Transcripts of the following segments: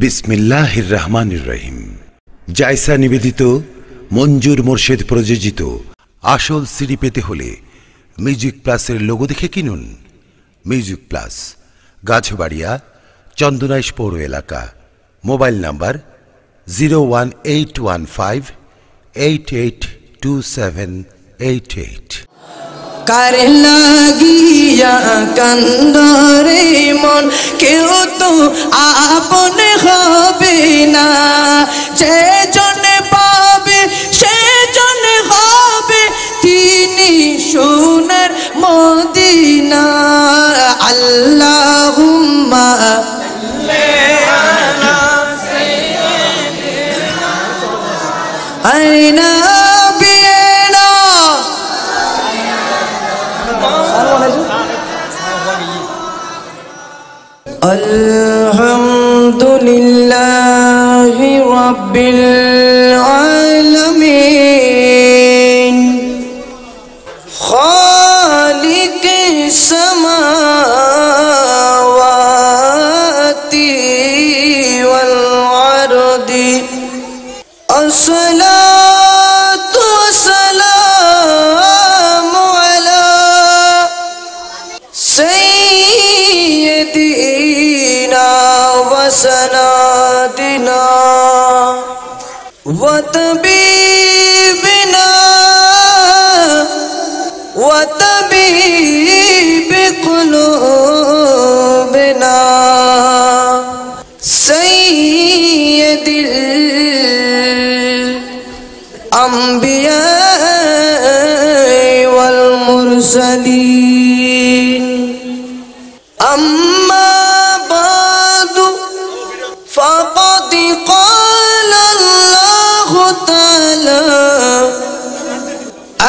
বিসমিল্লাহির রহমানির রহিম। জায়সা নিবেদিত, মঞ্জুর মোর্শেদ প্রযোজিত আসল সিডি পেতে হলে মিউজিক প্লাসের লোগো দেখে কিনুন। মিউজিক প্লাস, গাছবাড়িয়া, চন্দনাইশ পৌর এলাকা। Mobile number 01815 882788। কার লাগিয়া কান্দরে মন, কেউ তো আপন হবে না, যে জন পাবে সে জন হবে তিনি সোনার মদিনা। আল্লাহুম্মা আইনা বিনা আলহামদুলিল্লাহি রাব্বিল আলামিন, খালিকিস সামাওয়াতি ওয়াল আরদি, as-salatu was-salamu ala sayyidina wa sanadina wa tabibina wa tabibi qulubina sayyidil الأنبياء والمرسلين. أما بعد فقد قال الله تعالى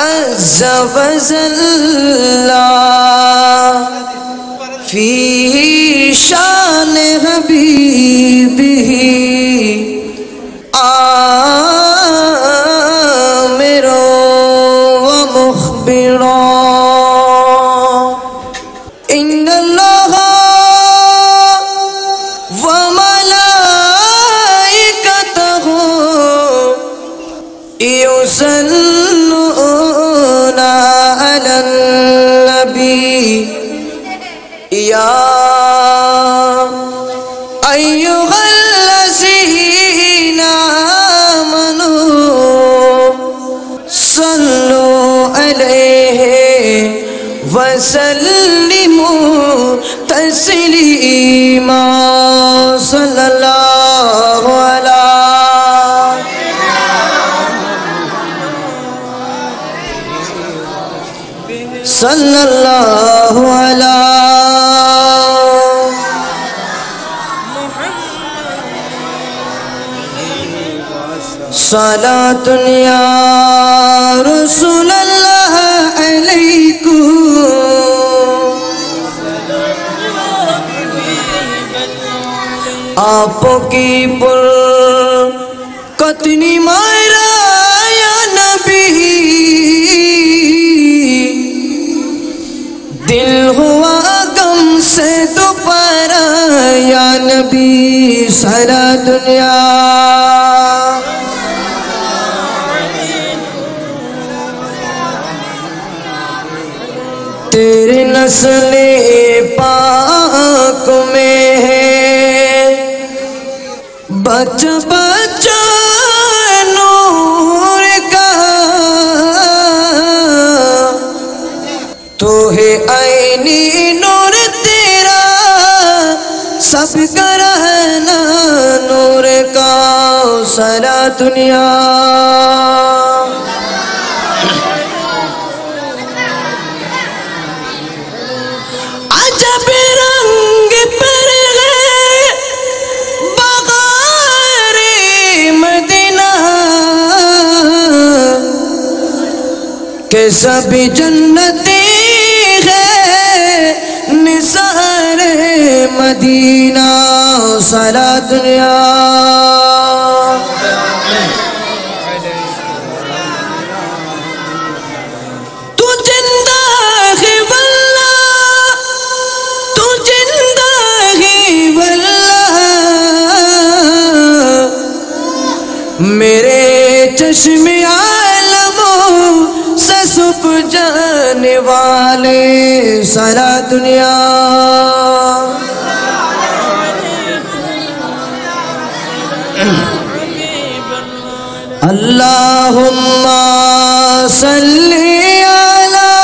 عز وجل في شأن حبيبه sallallahu ala muhammad salatun ya rasulullah alaykum aapki pur katni mera ya nabi दिल हुआ गम से दोबारा या नबी सारा दुनिया तेरे नस्ले पाक में है बच तो है आईनी नूर तेरा सब करहना नूर का सारा दुनिया अजब रंग पर है बगार मदीना के सभी जन्नती निसारे मदीना सारा दुनिया तू जिंदा है वल्लाह, तू जिंदा है वल्लाह, मेरे चश्मे आलमों से सुप जाने वाले सारा दुनिया अल्लाहुम्मा सल्ली अला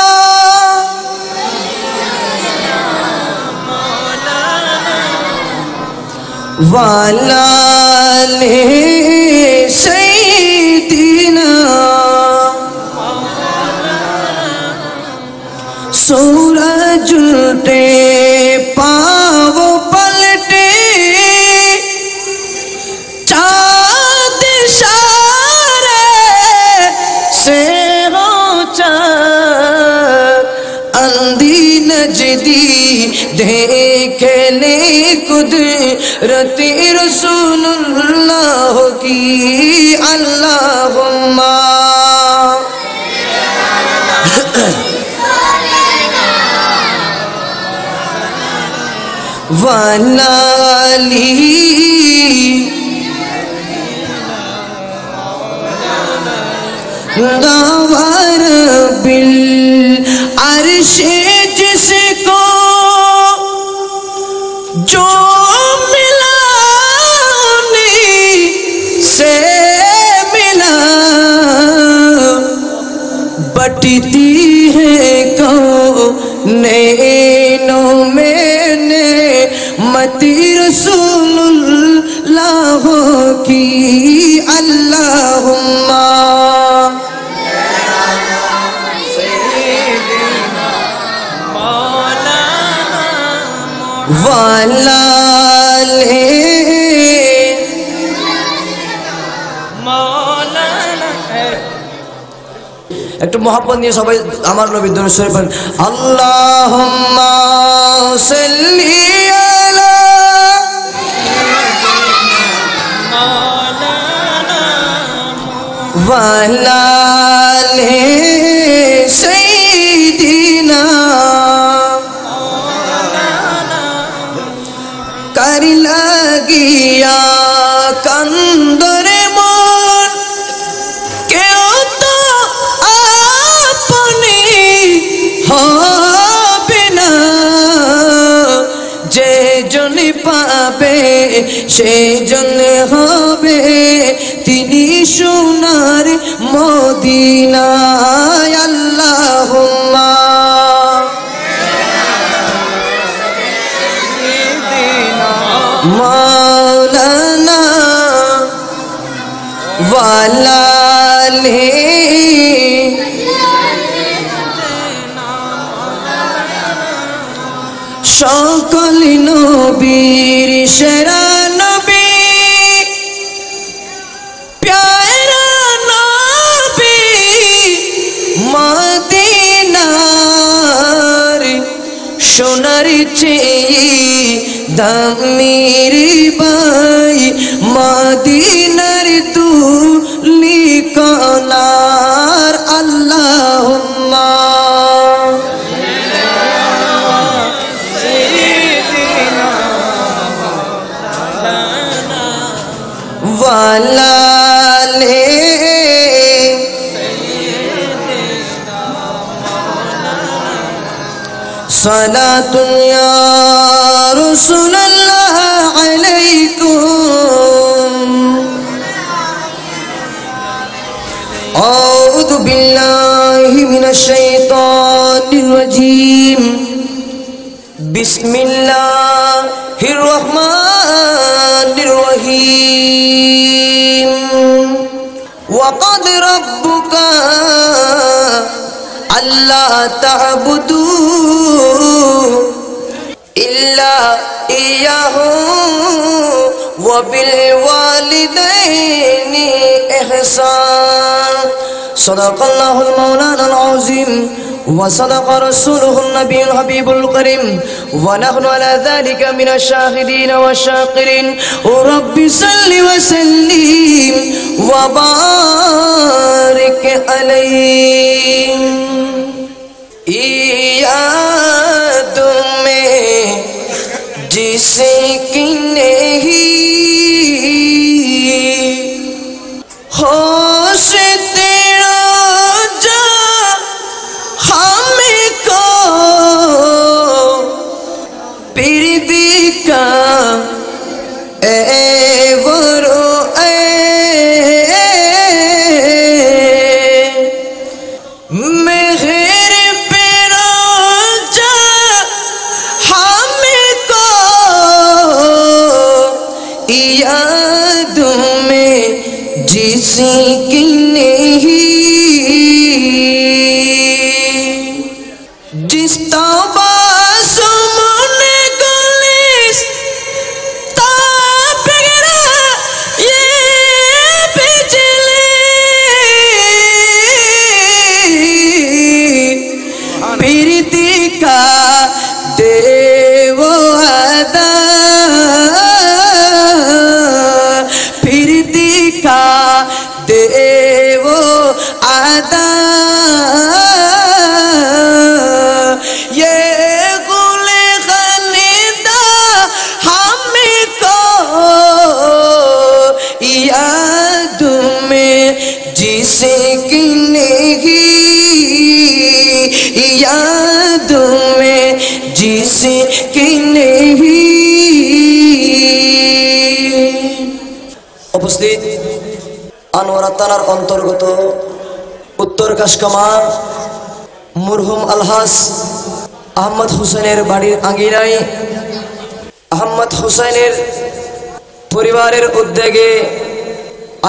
वाला ले सैयदीना सूरज उल्टे पाव पलटे चाँद इशारे से हो चाँद अंधी नजदी देखने कुदरत रसूलुल्लाह की अल्लाहुम्मा वाली गवार बिल अर्श जिसको जो मिला उन्हीं से मिला बटती है कौनों में रसूलुल्लाह की अल्लाहुम्मा वाला ले एक तो मोहब्बत नहीं सबाई हमारे नबी दुनिया शरीफ पर अल्लाहुम्मा सल्ली वाला ले सैयदीना कर लगिया कंदर मोर क्यों तो अपनी हो बिना जे जन पावे से जन होवे তিনি সোনার মদিনায় আল্লাহুম্মা মাওলানা ওয়ালা লে সকল নবীর সেরা मेरी भाई मदीनार तू लिखनार अल्लाहुम्मा वाला ले सदा दुनिया सल्लल्लाहु अलैकुम औदु बिल्लाहि मिनश शैतानिर रजीम बिस्मिल्लाहिर रहमानिर रहीम वक़द रब्बुका अल्ला तअबुदु इल्ला इयाहु व बिल वालिदैनि इहसान सदक़ल्लाहुल मौलानाल अज़ीम व सदक़ रसूलुहुन नबियुल हबीबुल करीम व नहनु अला ज़ालिका मिनश शाहिदीन व शाकिरीन रब्बि सल्लि व सल्लिम व बारिक अलैहि इया जिसे कि नहीं यादों में जिसकी नहीं जिस तबासुम ने गुलिस ताप गिरा ये बिजली फिर दिखा देवो अदा देवो आदा ये गुले खनिदा हमको याद में जिसकी नहीं याद में जिसकी नहीं उपस्थित আনোয়ারা থানার অন্তর্গত উত্তর কাশকামা মরহুম আলহাস আহমদ হোসেনের বাড়ির আঙিনায় আহমদ হোসেনের পরিবারের উদ্যোগে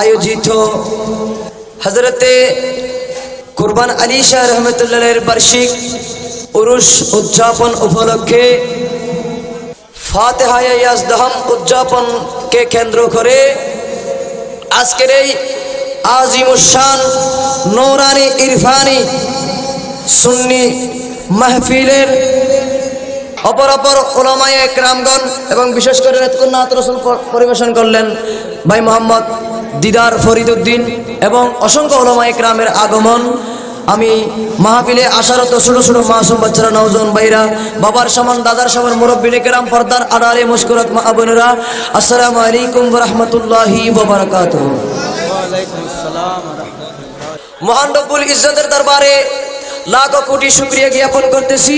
আয়োজিত হযরতে কুরবান আলী শাহ রহমাতুল্লাহ আলাইহির বার্ষিক উরুশ উদযাপন উপলক্ষে ফাতিহায়ে ইয়াজদাহাম উদযাপনকে কেন্দ্র করে আজকের এই আজিমুশান নূরানি ইরফানি সুন্নি মাহফিলের অপর অপর উলামায়ে کرامগণ এবং বিশেষ করে নেতৃত্ব নাত রাসূল পরিবেশন করলেন ভাই মোহাম্মদ দিদার ফরিদউদ্দিন এবং অসংখ্য উলামায়ে کرامের আগমন। আমি মাহফিলে আশারত ছোট ছোট মাসুম বাচ্চারা নওজন ভাইরা বাবার সমান দাদার সমান মুরব্বিনে کرام পর্দার আড়ালে মুশকুরাত মা আবনুরা আসসালামু আলাইকুম ওয়া রাহমাতুল্লাহি ওয়া বারাকাতুহু। মহান রব্বুল ইজ্জতের দরবারে লাখো কোটি শুকরিয়া জ্ঞাপন করতেছি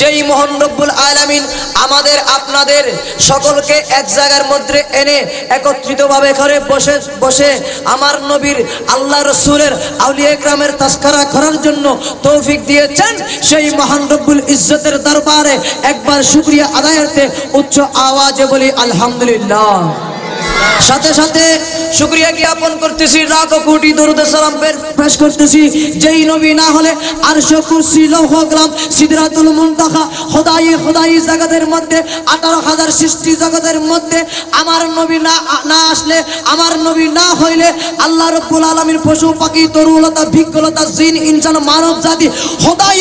যেই মহান রব্বুল আলামিন আমাদের আপনাদের সকলকে এক জায়গার মধ্যে এনে একত্রিতভাবে করে বসে বসে আমার নবীর আল্লাহ রাসূলের আউলিয়া کرامের তাসকারা করার জন্য তৌফিক দিয়েছেন। সেই মহান রব্বুল ইজ্জতের দরবারে একবার শুকরিয়া আদায়তে উচ্চ আওয়াজে বলি আলহামদুলিল্লাহ। সাথে সাথে শুকরিয়া জ্ঞাপন করতেছি লাখো কোটি দরুদ ও সালাম পেশ করতেছি যেই নবী না হলে আরশ কুরসি লৌহ কলম সিদরাতুল মুনতাহা খোদাই জগতের মধ্যে 18000 সৃষ্টি জগতের মধ্যে আমার নবী না আসলে আমার নবী না হইলে আল্লাহ রাব্বুল আলামিন পশু পাখি তরুলতা ভিক্ষলতা জিন ইনসান মানব জাতি খোদাই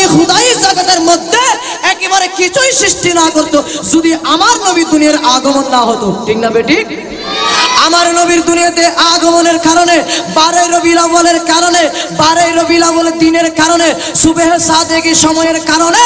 জগতের মধ্যে একেবারে কিছুই সৃষ্টি না করত যদি আমার নবী দুনিয়ার আগমন না হতো। ঠিক না বেঠিক? আমার নবীর দুনিয়াতে আগমনের কারণে 12 রবিউল আউয়ালের কারণে 12 রবিউল আউয়াল দিনের কারণে সুবহে সাদেকের সময়ের কারণে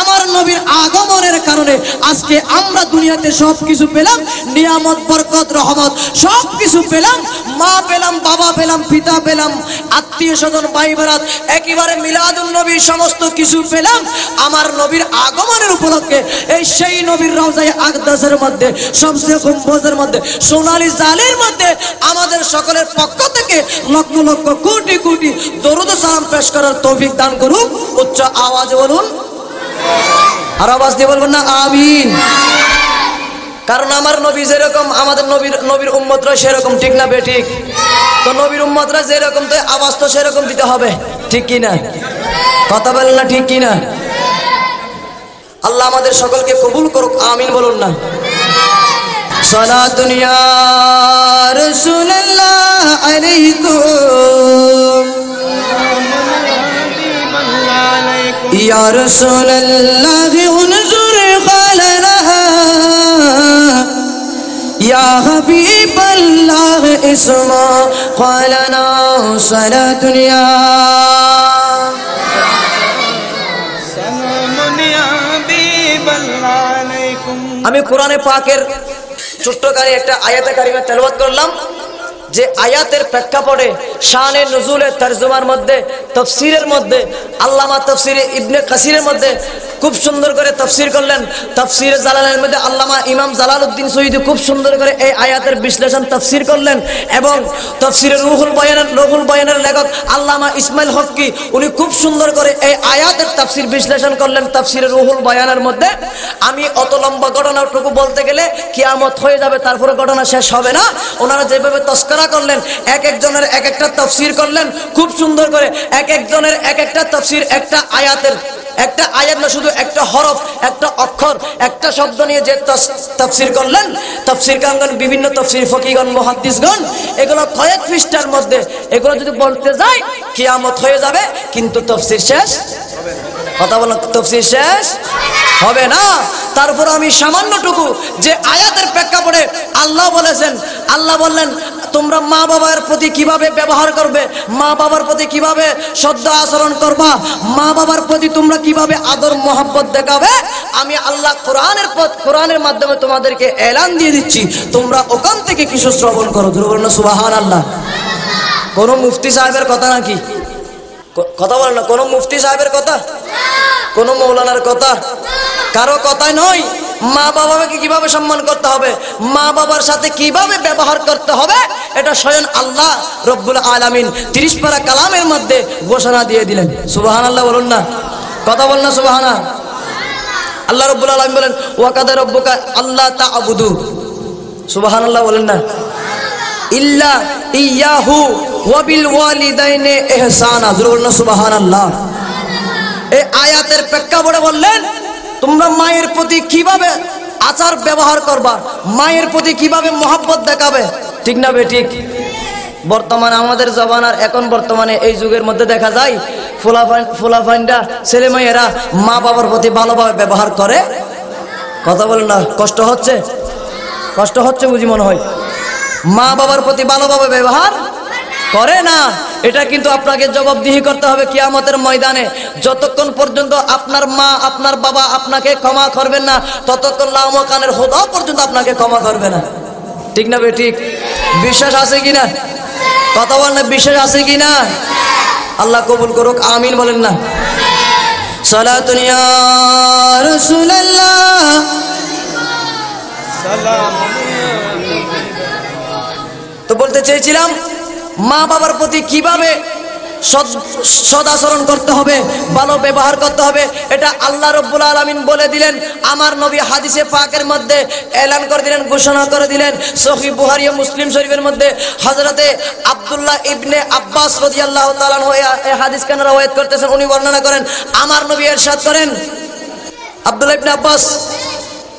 আমার নবীর আগমনের কারণে আজকে আমরা দুনিয়াতে সবকিছু পেলাম নিয়ামত বরকত রহমত সবকিছু পেলাম মা পেলাম বাবা পেলাম পিতা পেলাম আত্মীয় স্বজন ভাই ভাত একেবারে মিলাদুন নবীর সমস্ত কিছু পেলাম আমার নবীর আগমনের উপলক্ষে এই সেই নবীর রওজায়ে আকদাসের মধ্যে সবচেয়ে গম্বুজের মধ্যে সোনালী জালের মধ্যে আমাদের সকলের পক্ষ থেকে লক্ষ লক্ষ কোটি কোটি দরুদ ও সালাম পেশ করার তৌফিক দান করুন। উচ্চ আওয়াজে বলুন আর আওয়াজ দিয়ে বলবেন না আমিন। কারণ আমার নবী যেরকম আমাদের নবীর উম্মতরা সেরকম। ঠিক না বেঠিক? তো নবীর উম্মতরা যেরকম তো আওয়াজ তো সেরকম দিতে হবে। ঠিক কিনা? কথা বলেন না ঠিক কিনা? আল্লাহ আমাদের সকলকে কবুল করুক। আমিন বলুন না। सलातुन या रसूलल्लाह अलैकुम या रसूलल्लाह उनजुर खलना या हबीबल्लाह इस्मा खलना सलातुन या सलामुन या हबीबल्लाह अलैकुम। हमें कुरान पाक के ছোট্টকারে একটা আয়াতে কারিমা তেলাওয়াত করলাম যে আয়াতের প্রেক্ষাপটে শানে নুজুলের তরজমার মধ্যে তাফসীরের মধ্যে আল্লামা তাফসীরে ইবনে কাসীরের মধ্যে খুব সুন্দর করে তাফসীর করলেন। তাফসীরে জালালাইনের মধ্যে আল্লামা ইমাম জালালউদ্দিন সৈয়দী খুব সুন্দর করে এই আয়াতের বিশ্লেষণ তাফসীর করলেন এবং তাফসীরে রূহুল বয়ানের লেখক আল্লামা ইসমাইল হক্কি উনি খুব সুন্দর করে এই আয়াতের তাফসীর বিশ্লেষণ করলেন তাফসীরে রূহুল বয়ানের মধ্যে। আমি অত লম্বা ঘটনাটুকু বলতে গেলে কিয়ামত হয়ে যাবে, তারপরে ঘটনা শেষ হবে না। ওনারা যেভাবে তাসকিরা করলেন, এক একজনের এক একটা তাফসীর করলেন খুব সুন্দর করে, এক একজনের এক একটা তাফসীর, একটা আয়াত না শুধু একটা হরফ, একটা অক্ষর, একটা শব্দ নিয়ে যে তাফসীর করলেন তাফসীরকারগণ, বিভিন্ন তাফসীর ফকিহগণ, মুহাদ্দিসগণ, এগুলো কয়েক পৃষ্ঠার মধ্যে, এগুলো যদি বলতে যায় কিয়ামত হয়ে যাবে, কিন্তু তাফসীর শেষ হবে না। কথা বলো, তাফসীর শেষ হবে না। তারপর আমি সামান্যটুকু যে আয়াতের প্রেক্ষাপটে আল্লাহ বলেছেন, আল্লাহ বললেন তোমরা মা বাবার প্রতি কিভাবে ব্যবহার করবে, মা বাবার প্রতি কিভাবে শ্রদ্ধ আচরণ করবা, মা বাবার প্রতি তোমরা কিভাবে আদর মহব্বত দেখাবে, আমি আল্লাহ কোরআনের মাধ্যমে তোমাদেরকে এলান দিয়ে দিচ্ছি, তোমরা ওখান থেকে কিছু শ্রবণ করো। ধরুন সুবহানাল্লাহ। কোন মুফতি সাহেবের কথা নাকি? কথা বলেন না, কোন মুফতি সাহেবের কথা, কোন মৌলানার কথা, কারো কথা নয়। মা বাবাকে কিভাবে সম্মান করতে হবে, মা বাবার সাথে কিভাবে ব্যবহার করতে হবে, এটা স্বয়ং আল্লাহ রব্বুল আলামিন 30 পারা কালামের মধ্যে ঘোষণা দিয়ে দিলেন। সুবহানাল্লাহ বলুন না, কথা বল না সুবহানাল্লাহ। আল্লাহ রব্বুল আলামিন বলেন ওয়া কাদা রব্বুকা আল্লা তা'বুদু, সুবহানাল্লাহ বলেন না, ইল্লা ইয়াহু ওয়া বিল ওয়ালিদাইনি ইহসানা, বলুন না সুবহানাল্লাহ। এই আয়াতের প্রেক্ষাপটে বললেন তোমরা মায়ের প্রতি কিভাবে আচার ব্যবহার করবা, মায়ের প্রতি কিভাবে মহব্বত দেখাবে, ঠিক না বেঠিক? বর্তমানে আমাদের জমানার, এখন বর্তমানে এই যুগের মধ্যে দেখা যায় ফোলাফাইন্ডা ছেলে মেয়েরা মা বাবার প্রতি ভালোভাবে ব্যবহার করে। কথা বলেন না, কষ্ট হচ্ছে বুঝি মনে হয়। মা বাবার প্রতি ভালোভাবে ব্যবহার করে না, এটা কিন্তু আপনাকে জবাবদিহি করতে হবে কিয়ামতের ময়দানে। যতক্ষণ পর্যন্ত আপনার মা আপনার বাবা আপনাকে ক্ষমা করবেন না, ততক্ষণ লাউমা কানের খোদা পর্যন্ত আপনাকে ক্ষমা করবে না। ঠিক না বে ঠিক? বিশ্বাস আছে কিনা? কথা বল না, বিশ্বাস আছে কিনা? আল্লাহ কবুল করুক, আমিন বলেন না। সালাতুন ইয়া রাসূলুল্লাহ, সালাম। তো বলতে চেয়েছিলাম মা বাবার প্রতি কিভাবে সদাচরণ করতে হবে, ভালো ব্যবহার করতে হবে, এটা আল্লাহ রব্বুল আলামিন বলে দিলেন। আমার নবী হাদিসে পাকের মধ্যে এলান করে দিলেন, ঘোষণা করে দিলেন। সহিহ বুখারী ও মুসলিম শরীফের মধ্যে হযরতে আব্দুল্লাহ ইবনে আব্বাস রাদিয়াল্লাহু তাআলা আনহু এই হাদিসকে রওয়ায়াত করতেছেন, উনি বর্ণনা করেন, আমার নবী ইরশাদ করেন, আব্দুল্লাহ ইবনে আব্বাস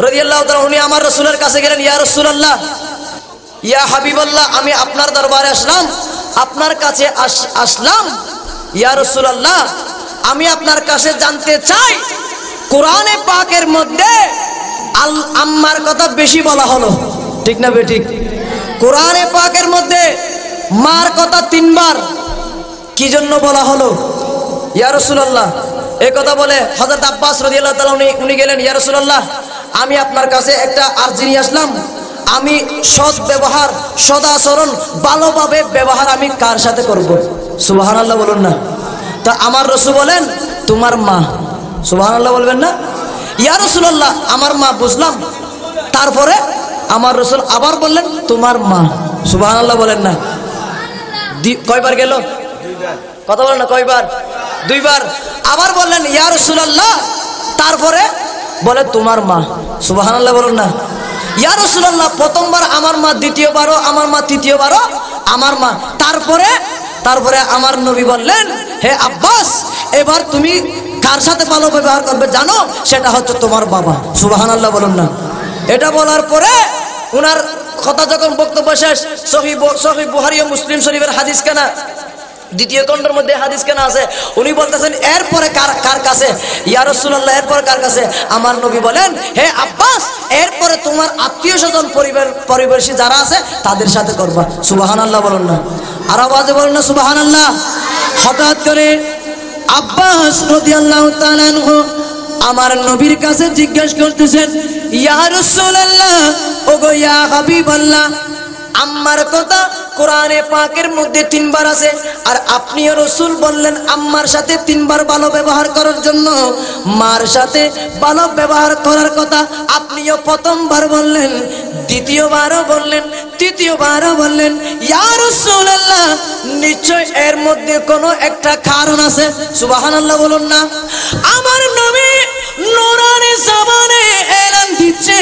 রাদিয়াল্লাহু তাআলা উনি আমার রাসূলের কাছে গেলেন, ইয়া রাসূলুল্লাহ, ইয়া হাবিবাল্লাহ, আমি আপনার দরবারে আসলাম, আপনার কাছে আসলাম ইয়া রাসূলুল্লাহ, আমি আপনার কাছে জানতে চাই কোরআনে পাকের মধ্যে আল আম্মার কথা বেশি বলা হলো, ঠিক না বেঠিক? কোরআনে পাকের মধ্যে মার কথা 3 বার কি জন্য বলা হলো ইয়া রাসূলুল্লাহ? এই কথা বলে হযরত আব্বাস রাদিয়াল্লাহু তাআলা উনি গেলেন, ইয়া রাসূলুল্লাহ, আমি আপনার কাছে একটা আরজি নিয়ে আসলাম, আমি সৎ ব্যবহার, সদাচরণ, ভালোভাবে ব্যবহার আমি কার সাথে করব? সুবহানাল্লাহ বলুন না। তা আমার রাসূল বলেন তোমার মা। সুবহানাল্লাহ বলবেন না? ইয়া রাসূলুল্লাহ, আমার মা, বুঝলাম। তারপরে আমার রাসূল আবার বললেন তোমার মা। সুবহানাল্লাহ বলেন না? কয়বার গেল? কথা বলেন না, কয়বার? 2 বার। আবার বললেন ইয়া রাসূলুল্লাহ, তারপরে বলে তোমার মা। সুবহানাল্লাহ বলুন না? ইয়া রাসূলুল্লাহ, প্রথমবার আমার মা, দ্বিতীয়বারও আমার মা, তৃতীয়বারও আমার মা, তারপরে আমার নবী বললেন, হে আব্বাস, এবার তুমি কার সাথে ভালো ব্যবহার করবে জানো? সেটা হচ্ছে তোমার বাবা। সুবহানাল্লাহ বলুন না? এটা বলার পরে উনার কথা যখন বক্তব্য শেষ, সহিহ বুখারী ও মুসলিম শরীফের হাদিস কেনা, 2য় খণ্ডের মধ্যে হাদিস কেনা আছে, উনি বলতেছেন এরপরে কার কাছে? ইয়া রাসূলুল্লাহ, এরপর কার কাছে? আমার নবী বলেন, হে আব্বাস, এরপরে তোমার আত্মীয় স্বজন, পরিবারী যারা আছে তাদের সাথে করবা। সুবহানাল্লাহ বলুন না? আর আওয়াজে বলুন না সুবহানাল্লাহ। হঠাৎ করে আব্বাস রাদিয়াল্লাহু তাআলা আনহু আমার নবীর কাছে জিজ্ঞাসা করতেছেন, ইয়া রাসূলুল্লাহ, ওগো ইয়া হাবিবাল্লাহ, আম্মার কথা কোরআনে পাকের মধ্যে তিনবার আছে, আর আপনিও রসুল বললেন আম্মার সাথে তিনবার ভালো ব্যবহার করার জন্য, মার সাথে ভালো ব্যবহার করার কথা আপনিও প্রথমবার বললেন, দ্বিতীয়বারও বললেন, তৃতীয়বারও বললেন। ইয়া রাসূলুল্লাহ, নিশ্চয় এর মধ্যে কোনো একটা কারণ আছে। সুবহানাল্লাহ বলুন না। আমার নবী নুরানি জামানে এলান দিচ্ছে,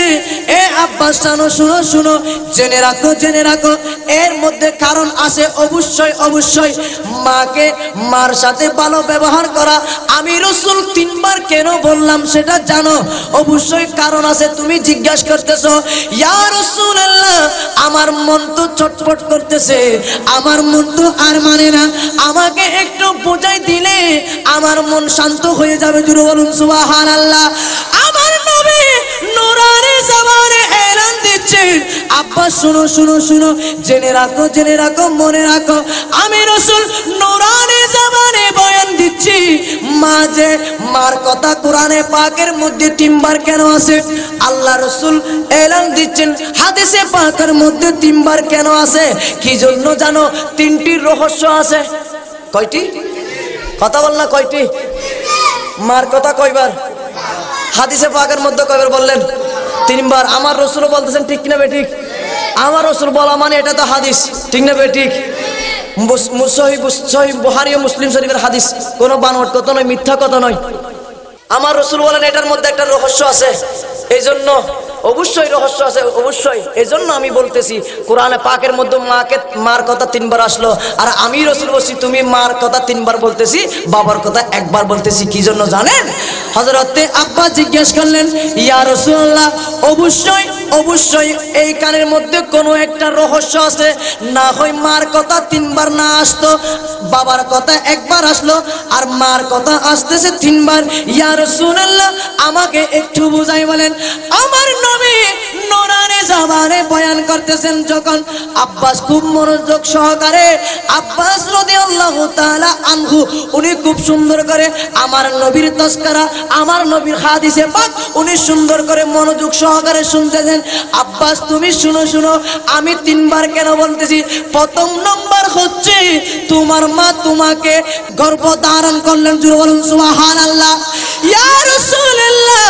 এ আব্বাসানো শুনো শুনো, জেনে রাখো জেনে রাখো, এর মধ্যে কারণ আছে। অবশ্যই অবশ্যই মাকে মার সাথে ভালো ব্যবহার করা আমি রাসূল তিনবার কেন বললাম সেটা জানো? অবশ্যই কারণ আছে। তুমি জিজ্ঞাসা করতেছো ইয়া রাসূলুল্লাহ, আমার মন তো ছটফট করতেছে, আমার মন তো আর মানে না, আমাকে একটু বোঝাই দিলে আমার মন শান্ত হয়ে যাবে। জোরে বলুন সুবহানাল্লাহ। আমার নবী নুরানি জামানে এলান দিচ্ছেন, আব্বা শুনো শুনো শুনো, জেনে রাখো জেনে রাখো, মনে রাখো, আমি রাসূল নুরানি জামানে বয়ান দিচ্ছি। মা যে মার কথা কোরআনে পাকের মধ্যে তিনবার কেন আছে? আল্লাহ রাসূল এলান দিচ্ছেন হাদিসে পাকের মধ্যে তিনবার কেন আছে? কি জন্য জানো? তিনটি রহস্য আছে। কয়টি? কথা বল না, কয়টি? মার কথা কয়বার? হাদিসে পাকের মধ্যে কয়বার বললেন? তিনবার। আমার রাসূল বলতেছেন, ঠিক কিনা বে ঠিক? আমার রাসূল বলা মানে এটা তো হাদিস, ঠিক না বে ঠিক? সহিহ বুখারী ও মুসলিম শরীফের হাদিস, কোনো বানোয়াট কথা নয়, মিথ্যা কথা নয়। আমার রাসূল বলেন এটার মধ্যে একটা রহস্য আছে। এইজন্য অবশ্যই রহস্য আছে, অবশ্যই এজন্য আমি বলতেছি কোরআনে পাকের মধ্যে মার কথা তিনবার আসলো, আর আমি রাসূল বলছি তুমি মার কথা তিনবার বলতেছি, বাবার কথা একবার বলতেছি। কি জন্য জানেন? হযরতে আব্বা জিজ্ঞেস করলেন ইয়া রাসূলুল্লাহ, অবশ্যই অবশ্যই এই কানের মধ্যে কোনো একটা রহস্য আছে, না হয় মার কথা তিনবার না আসতো, বাবার কথা একবার আসলো, আর মার কথা আসতেছে তিনবার। ইয়া রাসূলুল্লাহ, আমাকে একটু বুঝাই বলেন। আমার নবী নুরানি জামানে বয়ান করতেছেন যখন, আব্বাস খুব মনোযোগ সহকারে, আব্বাস রাদিয়াল্লাহু তাআলা আনহু, উনি খুব সুন্দর করে আমার নবীর তাসকারা, আমার নবীর হাদিসে পাক উনি সুন্দর করে মনোযোগ সহকারে শুনতেছেন। আব্বাস তুমি শুনো শুনো, আমি তিনবার কেন বলতেছি? প্রথম নম্বর হচ্ছে তোমার মা তোমাকে গর্ভ ধারণ করলেন। জোরে বলুন সুবহানাল্লাহ। ইয়া রাসূলুল্লাহ,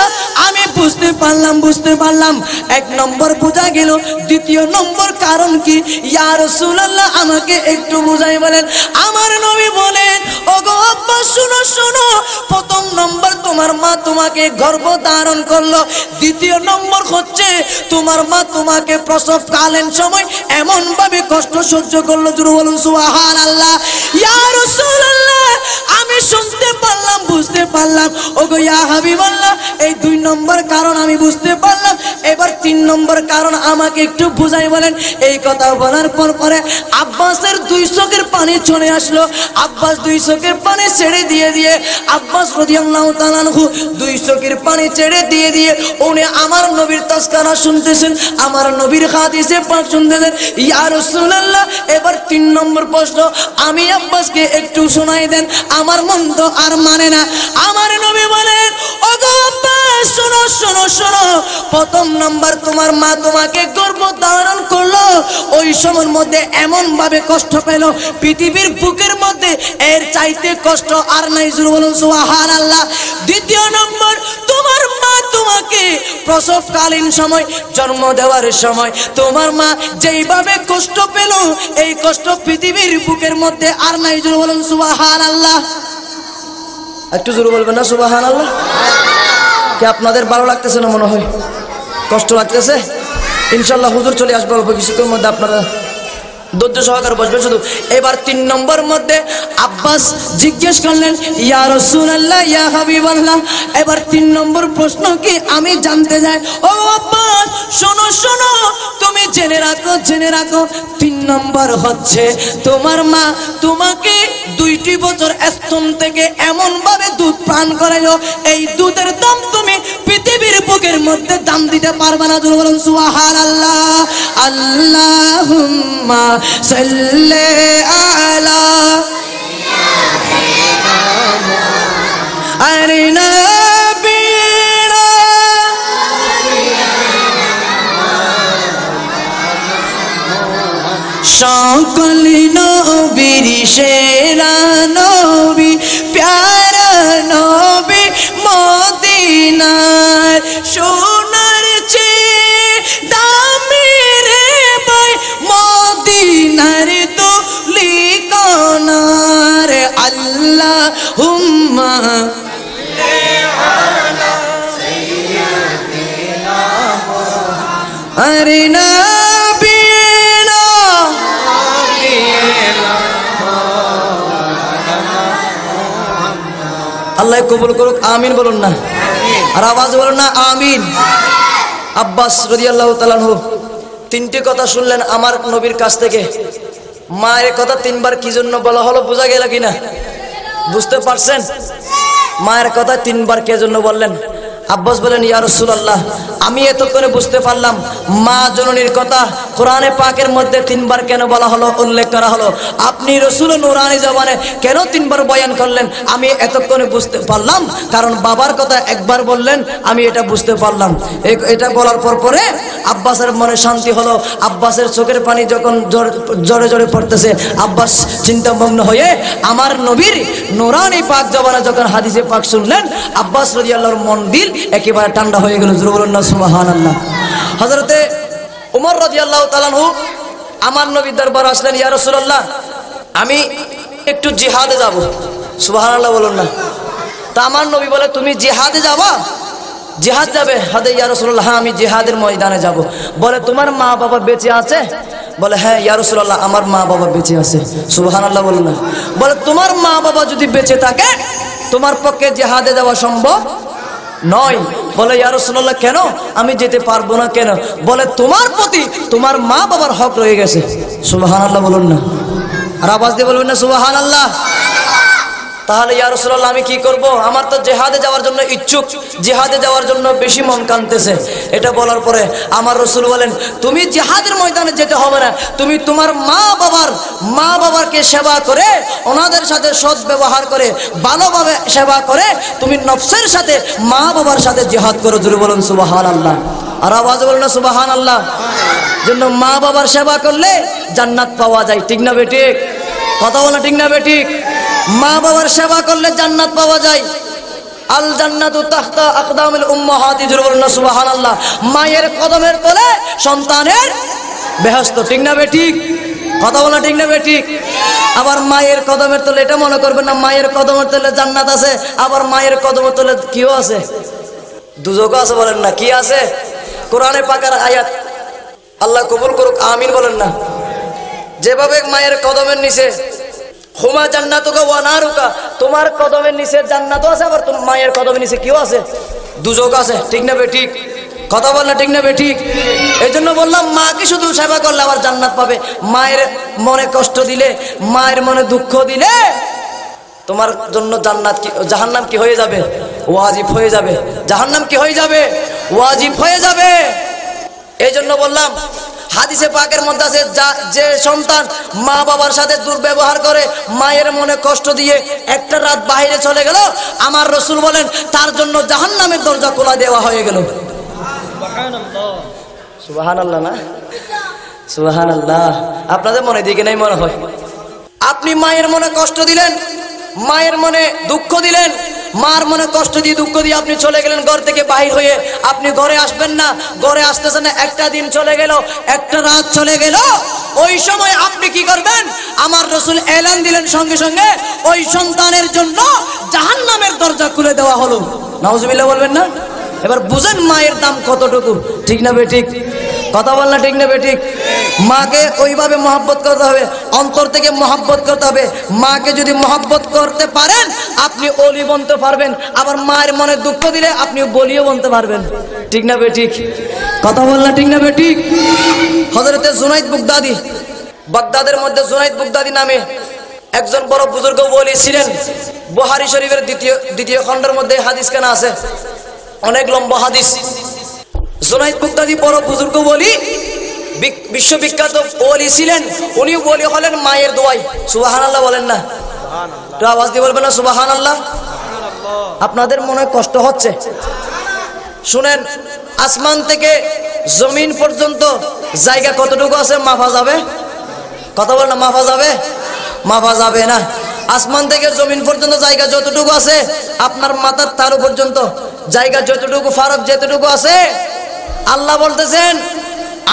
আমি বুঝতে পারলাম বুঝতে পারলাম, এক নম্বর বোঝা গেল। দ্বিতীয় নম্বর কারণ কি? ইয়া রাসূলুল্লাহ, আমাকে একটু বুঝাই বলেন। আমার নবী বলেন ওগো আব্বা শুনো শুনো, প্রথম নম্বর তোমার মা তোমাকে গর্ভ ধারণ করলো, দ্বিতীয় নম্বর হচ্ছে তোমার মা তোমাকে প্রসবকালীন সময় এমন ভাবে কষ্ট সহ্য করলো। জোরে বলুন সুবহানাল্লাহ। ইয়া রাসূলুল্লাহ, আমি শুনতে পারলাম বুঝতে পারলাম, ওগো ইয়া হাবিবাল্লাহ, এই দুই নম্বর কারণ আমি বুঝতে পারলাম। এবার তিন নম্বর কারণ আমাকে একটু বুঝাই বলেন। এই কথা বলার পর পরে আব্বাসের দুই চোখের পানি চলে আসলো। আব্বাস দুই চোখের পানি ছেড়ে দিয়ে দিয়ে, আব্বাস রাদিয়াল্লাহু তাআলা আনহু দুই চোখের পানি ছেড়ে দিয়ে দিয়ে উনি আমার নবীর তাসকারা শুনতেছেন, আমার নবীর হাদিসে পাক শুনতেছেন। ইয়া রাসূলুল্লাহ, এবার তিন নম্বর প্রশ্ন, আমি আব্বাসকে একটু শোনাই দেন, আমার মন তো আর মানে না। আমার নবী বলেন ওগো আব্বাস শোনো শোনো শোনো, প্রথম নম্বর তোমার মা তোমাকে গর্ভ ধারণ করলো, ওই সময়ের মধ্যে এমন ভাবে কষ্ট পেল, পৃথিবীর বুকের মধ্যে এর চাইতে কষ্ট আর নাই। জোরে বলুন সুবহানাল্লাহ। দ্বিতীয় নম্বর তোমার মা তোমাকে প্রসবকালীন সময়, জন্ম দেওয়ার সময় তোমার মা যেইভাবে কষ্ট পেল, এই কষ্ট পৃথিবীর বুকের মধ্যে আর নাই। জোরে বলুন সুবহানাল্লাহ। একটু জোরে বলবেন না সুবহানাল্লাহ? কি আপনাদের ভালো লাগতেছে না? মনে হয় কষ্ট লাগতেছে। ইনশাআল্লাহ হুজুর চলে আসবে অল্প কিছুক্ষণের মধ্যে, আপনারা ধৈর্য সহকারে বসবেন শুধু। এবার তিন নম্বর মধ্যে আব্বাস জিজ্ঞেস করলেন ইয়া রাসূলুল্লাহ ইয়া হাবিবাল্লাহ, এবার তিন নম্বর প্রশ্ন কি? আমি জানতে যাই ও আব্বাস শোনো শোনো, তুমি জেনে রাখো জেনে রাখো, তিন নম্বর হচ্ছে তোমার মা তোমাকে 2টি বছর স্তন থেকে এমন ভাবে দুধ পান করাইলো, এই দুধের দাম তুমি পৃথিবীর বুকের মধ্যে দাম দিতে পারবে না। জোরে বলুন সুবহানাল্লাহ। আল্লাহুম্মা সাল্লি আলা আরিনা বিনা সকল নবীর সেরা নবী প্যারা নবী মদিনার সোনার চেয়ে দামি রে ভাই মদিনার দুলি কণার আল্লাহুম্মা আরিনা আল্লাহ কবুল করুক, আমিন বলুন না, আর আওয়াজ বলুন না আমিন। আব্বাস রাদিয়াল্লাহু তাআলা আনহু তিনটি কথা শুনলেন আমার নবীর কাছ থেকে। মায়ের কথা তিনবার কি জন্য বলা হলো বোঝা গেল কিনা? বুঝতে পারছেন? মায়ের কথা তিনবার কে জন্য বললেন? আব্বাস বলেন, ইয়া রাসূলুল্লাহ, আমি এতক্ষণে বুঝতে পারলাম মা জননীর কথা কোরআনে পাকের মধ্যে তিনবার কেন বলা হলো, উল্লেখ করা হলো। আপনি রসুল নুরানি জবানে কেন তিনবার বয়ান করলেন? আমি এতক্ষণে বুঝতে পারলাম, কারণ বাবার কথা একবার বললেন, আমি এটা বুঝতে পারলাম। এটা বলার পরে আব্বাসের মনে শান্তি হলো। আব্বাসের চোখের পানি যখন জোরে জোরে পড়তেছে, আব্বাস চিন্তামগ্ন হয়ে আমার নবীর নুরানি পাক জবানে যখন হাদিসে পাক শুনলেন, আব্বাস রাদিয়াল্লাহর মন দিল একেবারে ঠান্ডা হয়ে গেল। সুবহানাল্লাহ। হযরতে উমর রাদিয়াল্লাহু তাআলা আনহু আমার নবীর দরবারে আসলেন, ইয়া রাসূলুল্লাহ, আমি একটু জিহাদে যাব। সুবহানাল্লাহ বলুন না। তা আমার নবী বলে, তুমি জিহাদে যাবা? জিহাদ যাবে? হাদে ইয়া রাসূলুল্লাহ, হ্যাঁ আমি জিহাদের ময়দানে যাব। বলে, তোমার মা বাবা বেঁচে আছে? বলে, হ্যাঁ ইয়া রাসূলুল্লাহ, আমার মা বাবা বেঁচে আছে। সুবহানাল্লাহ বলুন না। বলে, তোমার মা বাবা যদি বেঁচে থাকে তোমার পক্ষে জিহাদে যাওয়া সম্ভব নয়। বলে, ইয়া রাসূলুল্লাহ, কেন? আমি যেতে পারবো না কেন? বলে, তোমার প্রতি তোমার মা বাবার হক রয়ে গেছে। সুবহানাল্লাহ বলুন না, আর আওয়াজ দিয়ে বলবেন না সুবহানাল্লাহ। তাহলে ইয়া রাসূলুল্লাহ আমি কি করব? আমার তো জিহাদে যাওয়ার জন্য ইচ্ছুক, জিহাদে যাওয়ার জন্য বেশি মন কাঁদতেছে। এটা বলার পরে আমার রাসূল বলেন, তুমি জিহাদের ময়দানে যেতে হবে না, তুমি তোমার মা বাবাকে সেবা করে, ওনাদের সাথে সৎ ব্যবহার করে, ভালোভাবে সেবা করে, তুমি নফসের সাথে মা বাবার সাথে জিহাদ করো। জোরে বলুন সুবহানাল্লাহ, আর আওয়াজ বলুন না সুবহানাল্লাহ। জন্য মা বাবার সেবা করলে জান্নাত পাওয়া যায়, ঠিক না বেঠিক? কথা বলা ঠিক না বেঠিক? মা বাবার সেবা করলে জান্নাত পাওয়া যায়। আল জান্নাতু তাহতা আকদামিল উম্মাহাতি। জুরুল্লাহ সুবহানাল্লাহ। মায়ের কদমের তলে সন্তানের বেহেশত, ঠিক না বেঠিক? কথা বলা ঠিক না বেঠিক? আবার মায়ের কদমের তলে এটা মনে করবেন না মায়ের কদমের তলে জান্নাত আছে, আবার মায়ের কদমের তলে কিও আছে, দুজকও আছে। বলেন না কি আছে? কোরআনে পাকের আয়াত, আল্লাহ কবুল করুক, আমিন বলেন না। যেভাবে মায়ের কদমের নিচে হুমা জান্নাতুকা ওয়া নারুকা, তোমার কদমের নিচে জান্নাতও আছে, আবার তোমার মায়ের কদমের নিচে কিও আছে, দুজক আছে, ঠিক না বেঠিক? কথা বল না ঠিক না বেঠিক? এই জন্য বললাম, মাকে শুধু সেবা করলে আবার জান্নাত পাবে, মায়ের মনে কষ্ট দিলে, মায়ের মনে দুঃখ দিলে তোমার জন্য জান্নাত কি জাহান্নাম কি হয়ে যাবে? ওয়াজিব হয়ে যাবে। জাহান্নাম কি হয়ে যাবে? ওয়াজিব হয়ে যাবে। এই জন্য বললাম, হাদিসে পাকের মধ্যে আছে, যে সন্তান মা বাবার সাথে দুর্ব্যবহার করে, মায়ের মনে কষ্ট দিয়ে একটা রাত বাইরে চলে গেল, আমার রাসূল বলেন তার জন্য জাহান্নামের দরজা খোলা দেওয়া হয়ে গেল। সুবহানাল্লাহ, সুবহানাল্লাহ না? সুবহানাল্লাহ। আপনাদের মনে দিকে নাই মনে হয়? আপনি মায়ের মনে কষ্ট দিলেন, মায়ের মনে দুঃখ দিলেন, মার মনে কষ্ট দিয়ে দুঃখ দিয়ে আপনি চলে গেলেন ঘর থেকে বাহির হয়ে, আপনি ঘরে আসবেন না, ঘরে আসতেছেন না, একটা দিন চলে গেল, একটা রাত চলে গেল, ওই সময় আপনি কি করবেন? আমার রাসূল এলান দিলেন সঙ্গে সঙ্গে, ওই সন্তানের জন্য জাহান্নামের দরজা খুলে দেওয়া হলো। নাউজুবিল্লাহ বলবেন না? এবার বুঝেন মায়ের দাম কতটুকু, ঠিক না বেঠিক? কথা বল না ঠিক না বেঠিক? মাকে ওইভাবে মহব্বত করতে হবে, অন্তর থেকে মহব্বত করতে হবে। মাকে যদি মহব্বত করতে পারেন আপনি ওলি বনতে পারবেন, আবার মায়ের মনে দুঃখ দিলে আপনি বলিও বনতে পারবেন, ঠিক না বেঠিক? কথা বল না ঠিক না বেঠিক? হযরতে জুনাইদ বুগদাদি, বাগদাদের মধ্যে জুনাইদ বুগদাদি নামে একজন বড় বুজুর্গ ওলি ছিলেন। বুখারী শরীফের দ্বিতীয় খণ্ডের মধ্যে হাদিসখানা আছে, অনেক লম্বা হাদিস। জুনাইদ বুগদাদি বড় বুজুর্গ ওলি, বিশ্ববিখ্যাত ওলি ছিলেন। উনি ওলি হলেন মায়ের দোয়ায়। সুবহানাল্লাহ বলেন না? তো আওয়াজ দিয়ে বলবেন না সুবহানাল্লাহ। আপনাদের মনে কষ্ট হচ্ছে? শুনেন, আসমান থেকে জমিন পর্যন্ত জায়গা কতটুকু আছে মাপা যাবে? কথা বল না, মাফা যাবে, মাফা যাবে না। আসমান থেকে জমিন পর্যন্ত জায়গা যতটুকু আছে, আপনার মাথার তালু পর্যন্ত জায়গা যতটুকু, ফারাক যতটুকু আছে, আল্লাহ বলতেছেন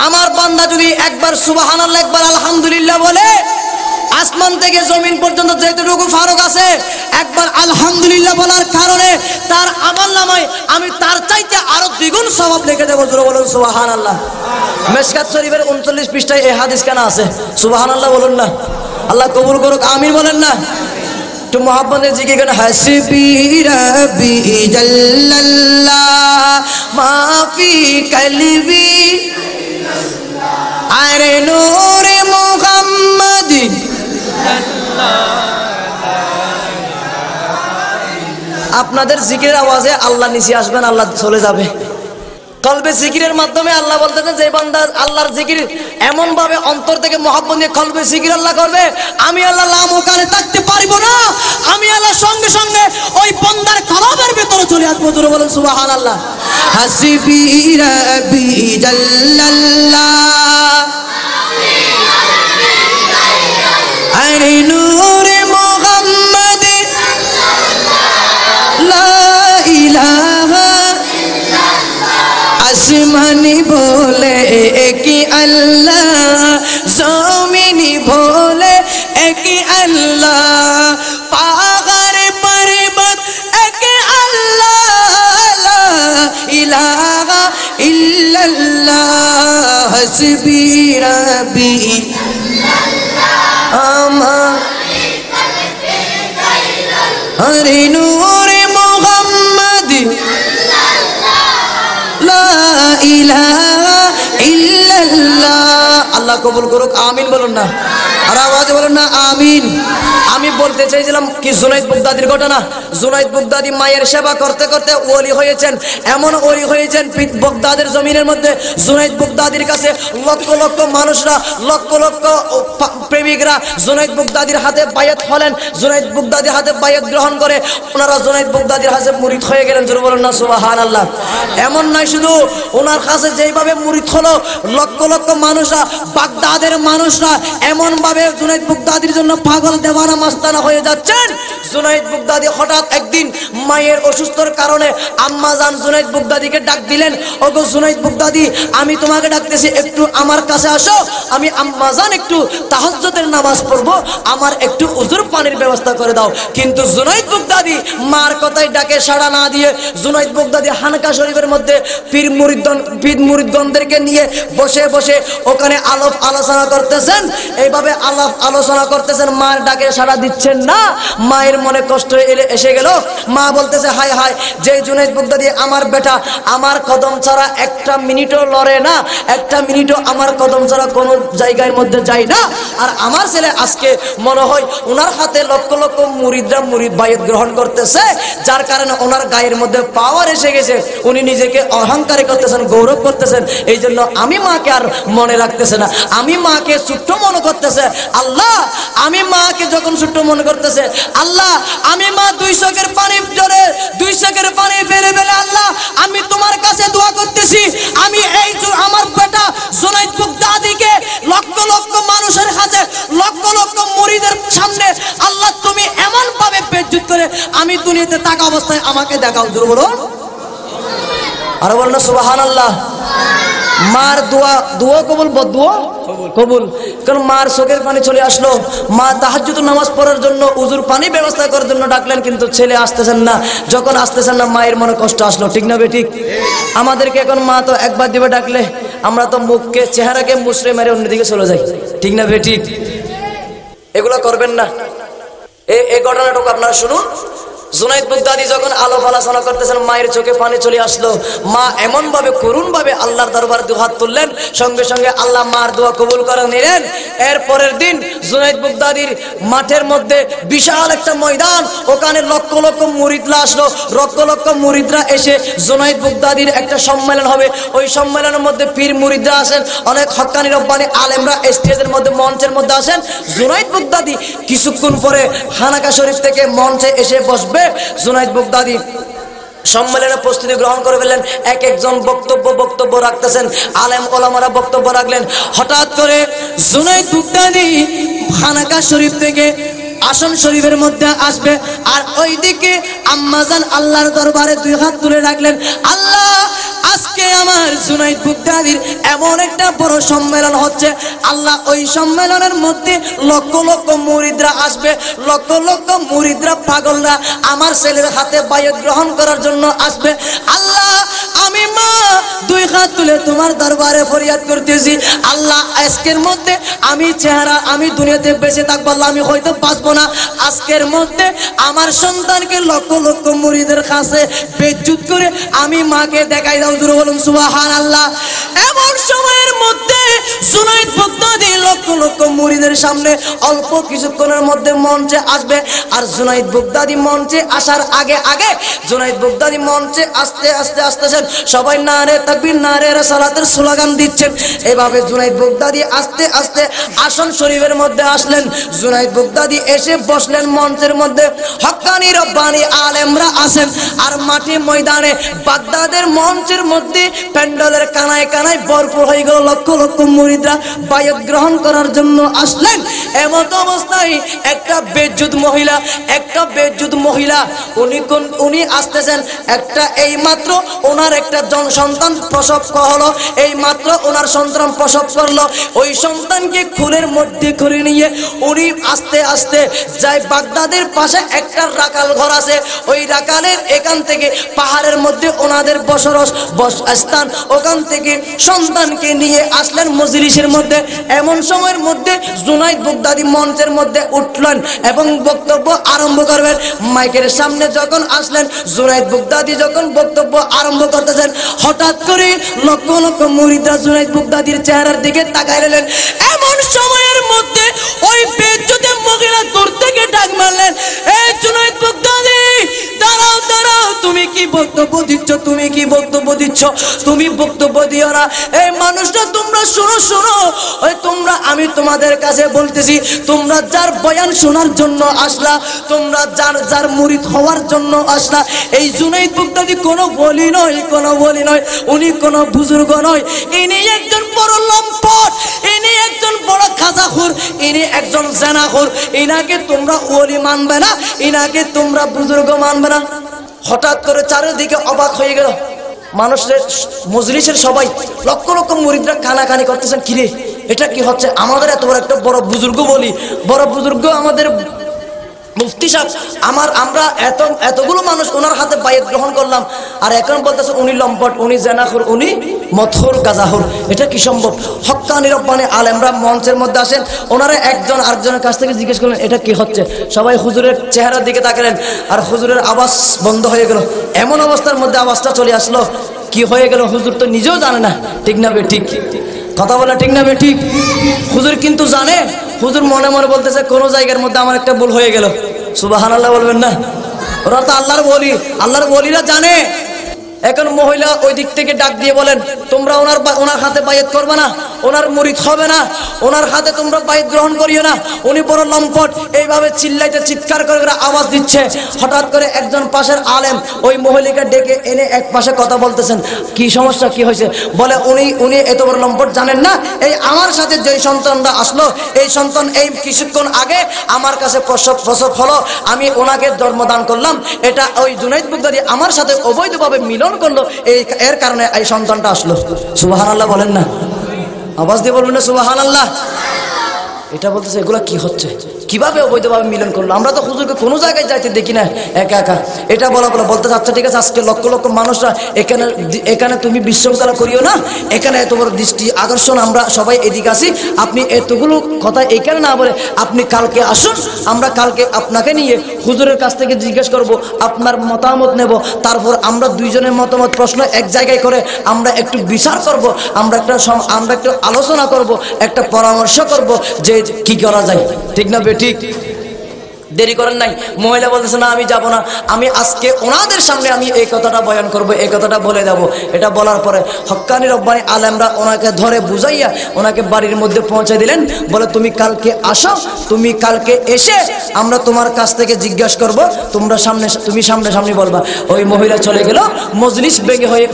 আমার বান্দা যদি একবার সুবহানাল্লাহ একবার আলহামদুলিল্লাহ বলে, আসমান থেকে জমিন পর্যন্ত যেটুকু ফারাক আছে একবার আলহামদুলিল্লাহ বলার কারণে তার আমলনামায় আমি তার চাইতে আরো দ্বিগুণ সওয়াব লিখে দেব। জোরে বলুন সুবহানাল্লাহ। মিশকাত শরীফের 39 পৃষ্ঠায় এই হাদিস কেন আছে, সুবহানাল্লাহ বলুন না, আল্লাহ কবুল করুক, আমিন বলেন না। তো মুহাব্বতের জিকির করেন, হাসবি রাব্বি জাল্লাল্লাহ মা ফি কলবি, আরে নূর মুহাম্মদ সাল্লাল্লাহ। আপনাদের জিকিরের আওয়াজে আল্লাহ নিচে আসবেন, আল্লাহ চলে যাবে। কলবে জিকিরের মাধ্যমে আল্লাহ বলতেছেন যে বান্দা আল্লাহর জিকির এমন ভাবে অন্তর থেকে মহব্বত নিয়ে কলবে জিকির আল্লাহ করবে, আমি আল্লাহ লামকানে থাকতে পারবো না, আমি আল্লাহ সঙ্গে সঙ্গে ওই বান্দার কলবের ভিতরে চলে আসবো। জোরে বলেন সুবহানাল্লাহ। হাসবি রাব্বি জাল্লাল্লাহ আরে নূর মুহাম্মদ সাল্লাল্লাহ লা ইলাহা আসমানি বলে একি আল্লাহ, জমিনি বলে একি আল্লাহ, পাহাড় পর্বত একি আল্লাহ, লা ইলাহা ইল্লাল্লাহ, হাসবি রাব্বি আমার আরে নূর মুহাম্মদ লা ইলাহা ইল্লাল্লাহ। আল্লাহ কবুল করুক, আমিন বলুন না, আর আওয়াজ বলুন না, আমিন। আমি বলতে চাইছিলাম কি, জুনাইদ বাগদাদির ঘটনা, জুনাইদ বাগদাদি মায়ের সেবা করতে করতে ওলি হয়েছেন, এমন ওলি হয়েছেন বাগদাদের জমিনের মধ্যে জুনাইদ বাগদাদির কাছে লক্ষ লক্ষ মানুষরা, লক্ষ লক্ষ প্রেমিকরা জুনাইদ বাগদাদির হাতে বায়াত হলেন, জুনাইদ বাগদাদির হাতে বায়াত গ্রহণ করে ওনারা জুনাইদ বাগদাদির হাতে মুরিদ হয়ে গেলেন। জোরে বলুন না সুবহানাল্লাহ। এমন নয় শুধু ওনার কাছে যেইভাবে মুরিদ হলো লক্ষ লক্ষ মানুষরা, বাগদাদের মানুষরা এমন ভাবে জুনাইদ বাগদাদির জন্য পাগল দেওয়ানা মাস্তানা হয়ে যাচ্ছেন। জুনাইদ বাগদাদি হঠাৎ একদিন মায়ের অসুস্থতার কারণে আম্মা জান জুনাইদ বাগদাদিকে ডাক দিলেন, ওগো জুনাইদ বাগদাদি আমি তোমাকে ডাকতেছি, একটু আমার কাছে আসো, আমি আম্মা জান একটু তাহাজ্জুদের নামাজ পড়ব, আমার একটু উযুর পানির ব্যবস্থা করে দাও। কিন্তু জুনাইদ বাগদাদি মার কথাই ডাকে সাড়া না দিয়ে জুনাইদ বাগদাদি হানকা শরীফের মধ্যে পীর মুরিদগণদেরকে নিয়ে বসে বসে ওখানে আলাপ আলোচনা করতেছেন। এইভাবে আলাপ আলোচনা করতেছেন, মার ডাকে সাড়া দিচ্ছেন না, মায়ের মনে কষ্ট এসে গেল। মা বলতেছে, হায় হায়, যে জুনাইদ বাগদাদি আমার বেটা আমার কদম ছাড়া একটা মিনিটও লড়ে না, একটা মিনিটও আমার কদম ছাড়া কোনো জায়গার মধ্যে যায় না, আর আমার ছেলে আজকে মনে হয় ওনার হাতে লক্ষ লক্ষ মুরিদরা বায়াত গ্রহণ করতেছে, যার কারণে ওনার গায়ের মধ্যে পাওয়ার এসে গেছে, উনি নিজেকে অহংকার করতেছেন, গৌরব করতেছেন, এই জন্য আমি মাকে আর মনে রাখতেছে না, আমি মাকে ছোট্ট মনে করতেছে। আল্লাহ, আমি মাকে যখন ছোট্ট মনে করতেছে, আল্লাহ আমি মা দুই চোখের পানি ফেলে ফেলে আল্লাহ আমি তোমার কাছে দোয়া করতেছি, আমি এই আমার বেটা জুনাইদ বাগদাদিকে লক্ষ লক্ষ মানুষের কাছে লক্ষ লক্ষ মুরিদের সামনে আল্লাহ তুমি এমন ভাবে বেজ্জত করে আমি দুনিয়াতে থাকা অবস্থায় আমাকে দেখাও। জোরে বলো, আর বলো না সুবহানাল্লাহ। মার দোয়া কবুল, বদদোয়া কবুল, কারণ মার চোখের পানি চলে আসলো। মা তাহাজ্জুদ নামাজ পড়ার জন্য উযুর পানি ব্যবস্থা করার জন্য ডাকলেন, কিন্তু ছেলে আসতেছেন না। যখন আসতেছেন না, মায়ের মনে কষ্ট আসলো, ঠিক না বেঠিক? আমাদেরকে এখন মা তো একবার দিবে ডাকলে আমরা তো মুখকে চেহারাকে মুচড়ে মেরে অন্যদিকে চলে যাই, ঠিক না বেঠিক? এগুলো করবেন না। এই ঘটনাটুকু আপনারা শুনুন। জুনাইদ বাগদাদি যখন আলাপ আলোচনা করতেছেন, মায়ের চোখে পানি চলে আসলো, মা এমনভাবে করুণভাবে আল্লাহর দরবারে দুহাত তুললেন, সঙ্গে সঙ্গে আল্লাহ মার দোয়া কবুল করে নিলেন। এরপরের দিন জুনাইদ বাগদাদির মাঠের মধ্যে বিশাল একটা ময়দান, ওখানে লক্ষ লক্ষ মুরিদরা আসলো। লক্ষ লক্ষ মুরিদরা এসে জুনাইদ বাগদাদির একটা সম্মেলন হবে, ওই সম্মেলনের মধ্যে পীর মুরিদরা আসেন, অনেক হক্কানি রব্বানি আলেমরা স্টেজের মধ্যে মঞ্চের মধ্যে আসেন। জুনাইদ বাগদাদি কিছুক্ষণ পরে হানাকা শরীফ থেকে মঞ্চে এসে বসবে। জুনাইদ বাগদাদি सम्मेलने प्रस्तुति ग्रहण कर फेलें एक एक जन बक्तव्य बक्तव्य रखतेছেন आलेम ओलामारा बक्तव्य रखलें हठात् करे जुनैद बुगदादी खानका शरीफ থেকে आसन शरीफের মধ্যে আসবে আর ওইদিকে আম্মাজান আল্লাহর দরবারে দুই হাত তুলে রাখলেন আল্লাহ আজকে আমার জুনাইদ বুগদাদির এমন একটা বড় সম্মেলন হচ্ছে আল্লাহ ওই সম্মেলনের মধ্যে লক্ষ লক্ষ মুরিদরা আসবে লক্ষ লক্ষ মুরিদরা পাগলরা আমার ছেলের হাতে বাইয়াত গ্রহণ করার জন্য আসবে আল্লাহ আমি মা দুই হাত তুলে তোমার দরবারে ফরিয়াদ করতেছি আল্লাহ আজকের মধ্যে আমি চেহারা আমি দুনিয়াতে বেঁচে থাকব আল্লাহ আমি হয়তো বাঁচব না আজকের মধ্যে আমার সন্তানকে লক্ষ লক্ষ মুরিদের কাছে বেজ্জত করে আমি মাকে দেখাই দাও জোরে বলুন সুবহানাল্লাহ এমন সময়ের মধ্যে জুনাইদ বুগদাদি লক্ষ লক্ষ মুরিদের সামনে অল্প কিছুক্ষণের মধ্যে মঞ্চে আসবে আর জুনাইদ বুগদাদি মঞ্চে আসার আগে আগে জুনাইদ বুগদাদি মঞ্চে আস্তে আস্তে আসতেছেন সবাই নারে তাকবীর নারে রাসালাতের স্লোগান দিচ্ছেন এইভাবে জুনাইদ বুগদাদি আস্তে আস্তে আসন শরীফের মধ্যে আসলেন জুনাইদ বুগদাদি এসে বসলেন মঞ্চের মধ্যে হক্কানি রব্বানি আলেমরা আছেন আর মাটি ময়দানে বাগদাদের মঞ্চের মধ্যে প্যান্ডেলের কানায় কানায় ভরপুর হয়ে গেল লক্ষ লক্ষ মুরিদরা বায়াত গ্রহণ করার জন্য আসলেন এমত অবস্থায় একটা বেজ্জুত মহিলা উনি আসতেছেন একটা এইমাত্র ওনার একটা জনসন্তান প্রসব হলো এইমাত্র ওনার সন্তান প্রসব করলো ওই সন্তানকে খুলের মধ্যে করে নিয়ে উনি আস্তে আস্তে যায় বাগদাদের পাশে একটা রাকাল ঘর আছে ওই রাকালের এখান থেকে পাহাড়ের মধ্যে ওনাদের বসস্থান ওখান থেকে সন্তানকে নিয়ে আসলেন মজলিসের মধ্যে এমন সময়ের মধ্যে জুনাইদ বুগদাদি মঞ্চের মধ্যে উঠলেন এবং বক্তব্য আরম্ভ করবেন মাইকের সামনে যখন আসলেন জুনাইদ বুগদাদি যখন বক্তব্য আরম্ভ করতেছেন হঠাৎ করে লক্ষ লক্ষ মুরিদরা জুনাইদ বুগদাদির চেহারার দিকে তাকাইলেন এমন সময়ের মধ্যে ওই বেজ্জুত মহিলা দূর থেকে ডাক মারলেন এই জুনাইদ বুগদাদি দাঁড়াও দাঁড়াও তুমি কি বক্তব্য দিচ্ছ তুমি বক্তব্য দিও না এই মানুষটা তোমরা শোনো শোনো ওই তোমরা আমি তোমাদের কাছে বলতেছি তোমরা যার বয়ান শোনার জন্য আসলা তোমরা যার মুরিদ হওয়ার জন্য আসলা এই জুনাইদ বুগদাদি কোনো বলি নয় উনি কোনো বুজুর্গ নয় ইনি একজন বড় লম্পট ইনি একজন বড় খাজাখুর ইনি একজন জেনাখুর ইনাকে তোমরা ওলি মানবে না ইনাকে তোমরা বুজুর্গ মানবে না হঠাৎ করে চারিদিকে অবাক হয়ে গেল মানুষের মজলিসের সবাই লক্ষ লক্ষ মুরিদরা কানাকানি করতেছেন কিরে এটা কি হচ্ছে আমাদের এত বড় একটা বড় বুজুর্গ বলি বড় বুজুর্গ আমাদের মুফতি সাহেব আমরা এতগুলো মানুষ ওনার হাতে বাইয়াত গ্রহণ করলাম আর এখন বলতেছে উনি লম্পট উনি জেনাখুর উনি মতখোর গাজাখোর এটা কি সম্ভব হক্কানি রব্বানি আলেমরা মঞ্চের মধ্যে আসেন ওনারা একজন আরেকজনের কাছ থেকে জিজ্ঞেস করলেন এটা কি হচ্ছে সবাই হুজুরের চেহারার দিকে তাকালেন আর হুজুরের আওয়াজ বন্ধ হয়ে গেল এমন অবস্থার মধ্যে আওয়াজটা চলে আসলো কি হয়ে গেল হুজুর তো নিজেও জানে না ঠিক না বে ঠিক কথা বলা ঠিক না বে ঠিক হুজুর কিন্তু জানে হুজুর মনে মনে বলতেছে কোনো জায়গার মধ্যে আমার একটা ভুল হয়ে গেল সুবহানাল্লাহ বলবেন না ওরা তো আল্লাহর ওলি আল্লাহর ওলিরা জানে এখন মহিলা ওই দিক থেকে ডাক দিয়ে বলেন তোমরা ওনার হাতে বাইয়াত করবে না ওনার মুরিদ হবে না ওনার হাতে তোমরা বাইয়াত গ্রহণ করিও না উনি বড় লম্পট এইভাবে চিল্লাইতে চিৎকার করে আওয়াজ দিচ্ছে হঠাৎ করে একজন পাশের আলেম ওই মহিলাকে ডেকে এনে এক পাশে কথা বলতেছেন কি সমস্যা কি হয়েছে বলে উনি এত বড় লম্পট জানেন না এই আমার সাথে যেই সন্তানরা আসলো এই সন্তান এই কিছুক্ষণ আগে আমার কাছে প্রসব হলো আমি ওনাকে জন্মদান করলাম এটা ওই জুনাইদ বুগদাদি আমার সাথে অবৈধভাবে মিলন করলো এর কারণে এই সন্তানটা আসলো সুবহানাল্লাহ বলেন না আওয়াজ দিয়ে বলবেন না সুবহানাল্লাহ এটা বলতেছে এগুলা কি হচ্ছে কিভাবে অবৈধভাবে মিলন করলো আমরা তো হুজুরকে কোনো জায়গায় যাইতে দেখি না একা একা এটা বলা বলতে আচ্ছা ঠিক আছে আজকে লক্ষ লক্ষ মানুষরা এখানে তুমি বিশৃঙ্খলা করিও না এখানে এত বড় দৃষ্টি আকর্ষণ আমরা সবাই এদিকে আসি আপনি এতগুলো কথা এখানে না বলে আপনি কালকে আসুন আমরা কালকে আপনাকে নিয়ে হুজুরের কাছ থেকে জিজ্ঞেস করব আপনার মতামত নেব তারপর আমরা দুইজনের মতামত প্রশ্ন এক জায়গায় করে আমরা একটু বিচার করব আমরা একটু আলোচনা করব একটা পরামর্শ করব যে কি করা যায় ঠিক না বেটি দেরি করেন নাই। মহিলা বলতেছে না আমি যাব না, আমি আজকে ওনাদের সামনে আমি এই কথাটা বয়ান করব, এই কথাটা বলে যাব। এটা বলার পরে হক্কানি রব্বানি আলেমরা ওনাকে ধরে বুঝাইয়া ওনাকে বাড়ির মধ্যে পৌঁছে দিলেন, বলে তুমি কালকে আসো, তুমি কালকে এসে আমরা তোমার কাছ থেকে জিজ্ঞাসা করব, তোমরা সামনে তুমি সামনে সামনে বলবা। ওই মহিলা চলে গেল, মজলিস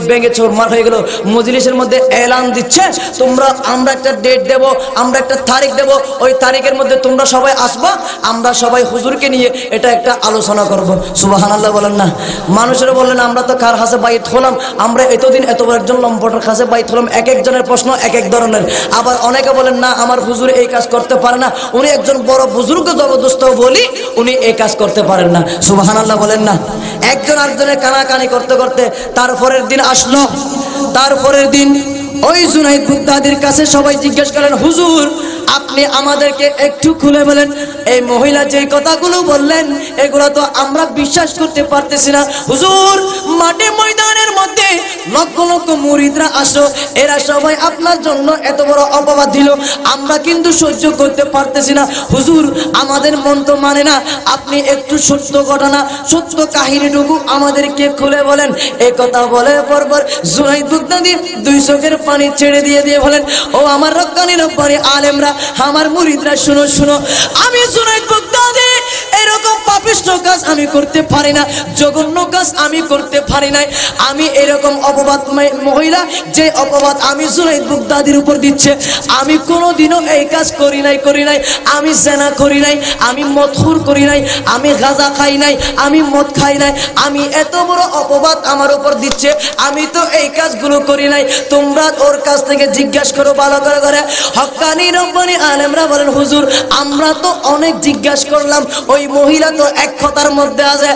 ভেঙে চোরমার হয়ে গেল। মজলিসের মধ্যে এলান দিচ্ছে তোমরা, আমরা একটা ডেট দেব, আমরা একটা তারিখ দেব, ওই তারিখের মধ্যে তোমরা সবাই আসবা, আমরা সবাই হুজুরকে নিয়ে এটা একটা আলোচনা করব। সুবহানাল্লাহ বলেন না? মানুষেরা বললেন আমরা তো কার কাছে বাইত হলাম, আমরা এতদিন এত একজন লম্পটের কাছে বাইত হলাম, এক একজনের প্রশ্ন এক এক ধরনের। আবার অনেকে বলেন না আমার হুজুর এই কাজ করতে পারে না, উনি একজন বড় বুজুর্গকে জবরদস্ত বলি উনি এই কাজ করতে পারেন না। সুবহানাল্লাহ বলেন না? একজন আরেকজনের কানাকানি করতে করতে তারপরের দিন আসলো। তারপরের দিন ওই জুনাইদ বুগদাদির কাছে সবাই জিজ্ঞেস করেন, হুজুর আপনি আমাদেরকে একটু খুলে বলেন, এই মহিলা যে কথাগুলো বললেন এগুলো তো আমরা বিশ্বাস করতে পারতেছি না। হুজুর মাঠে ময়দানের মধ্যে লক্ষ লক্ষ মুরিদরা আসো, এরা সবাই আপনার জন্য এত বড় অপবাদ দিল, আমরা কিন্তু সহ্য করতে পারতেছি না। হুজুর আমাদের মন তো মানে না, আপনি একটু সত্য ঘটনা সত্য কাহিনীটুকু আমাদেরকে খুলে বলেন। এই কথা বলে পরপর জুনাইদ বুগদাদি দুই চোখের পানি ছেড়ে দিয়ে দিয়ে বলেন, ও আমার রব্বানি রব্বানি আলেমরা, আমার মুরিদরা শুনো শুনো, আমি জুনাইদ বুগদাদি এরকম পাপিষ্ঠ কাজ আমি করতে পারি না, জঘন্য কাজ আমি করতে পারি না। আমি এরকম অপবাদ মহিলা যে অপবাদ আমি জুনাইদ বুগদাদির উপর দিচ্ছে, আমি কোনোদিনও এই কাজ করি নাই, আমি জেনা করি নাই, আমি মদখোর করি নাই, আমি গাঁজা খাই নাই, আমি মদ খাই নাই, আমি এত বড় অপবাদ আমার উপর দিচ্ছে, আমি তো এই কাজগুলো করি নাই, তোমরা ওর কাছ থেকে জিজ্ঞাসা করো ভালো করে। হক্কানি রব্বানি আলেমরা বলেন, হুজুর আমরা তো অনেক জিজ্ঞাসা করলাম, ওই মহিলা তো এক কথার মধ্যে আছে।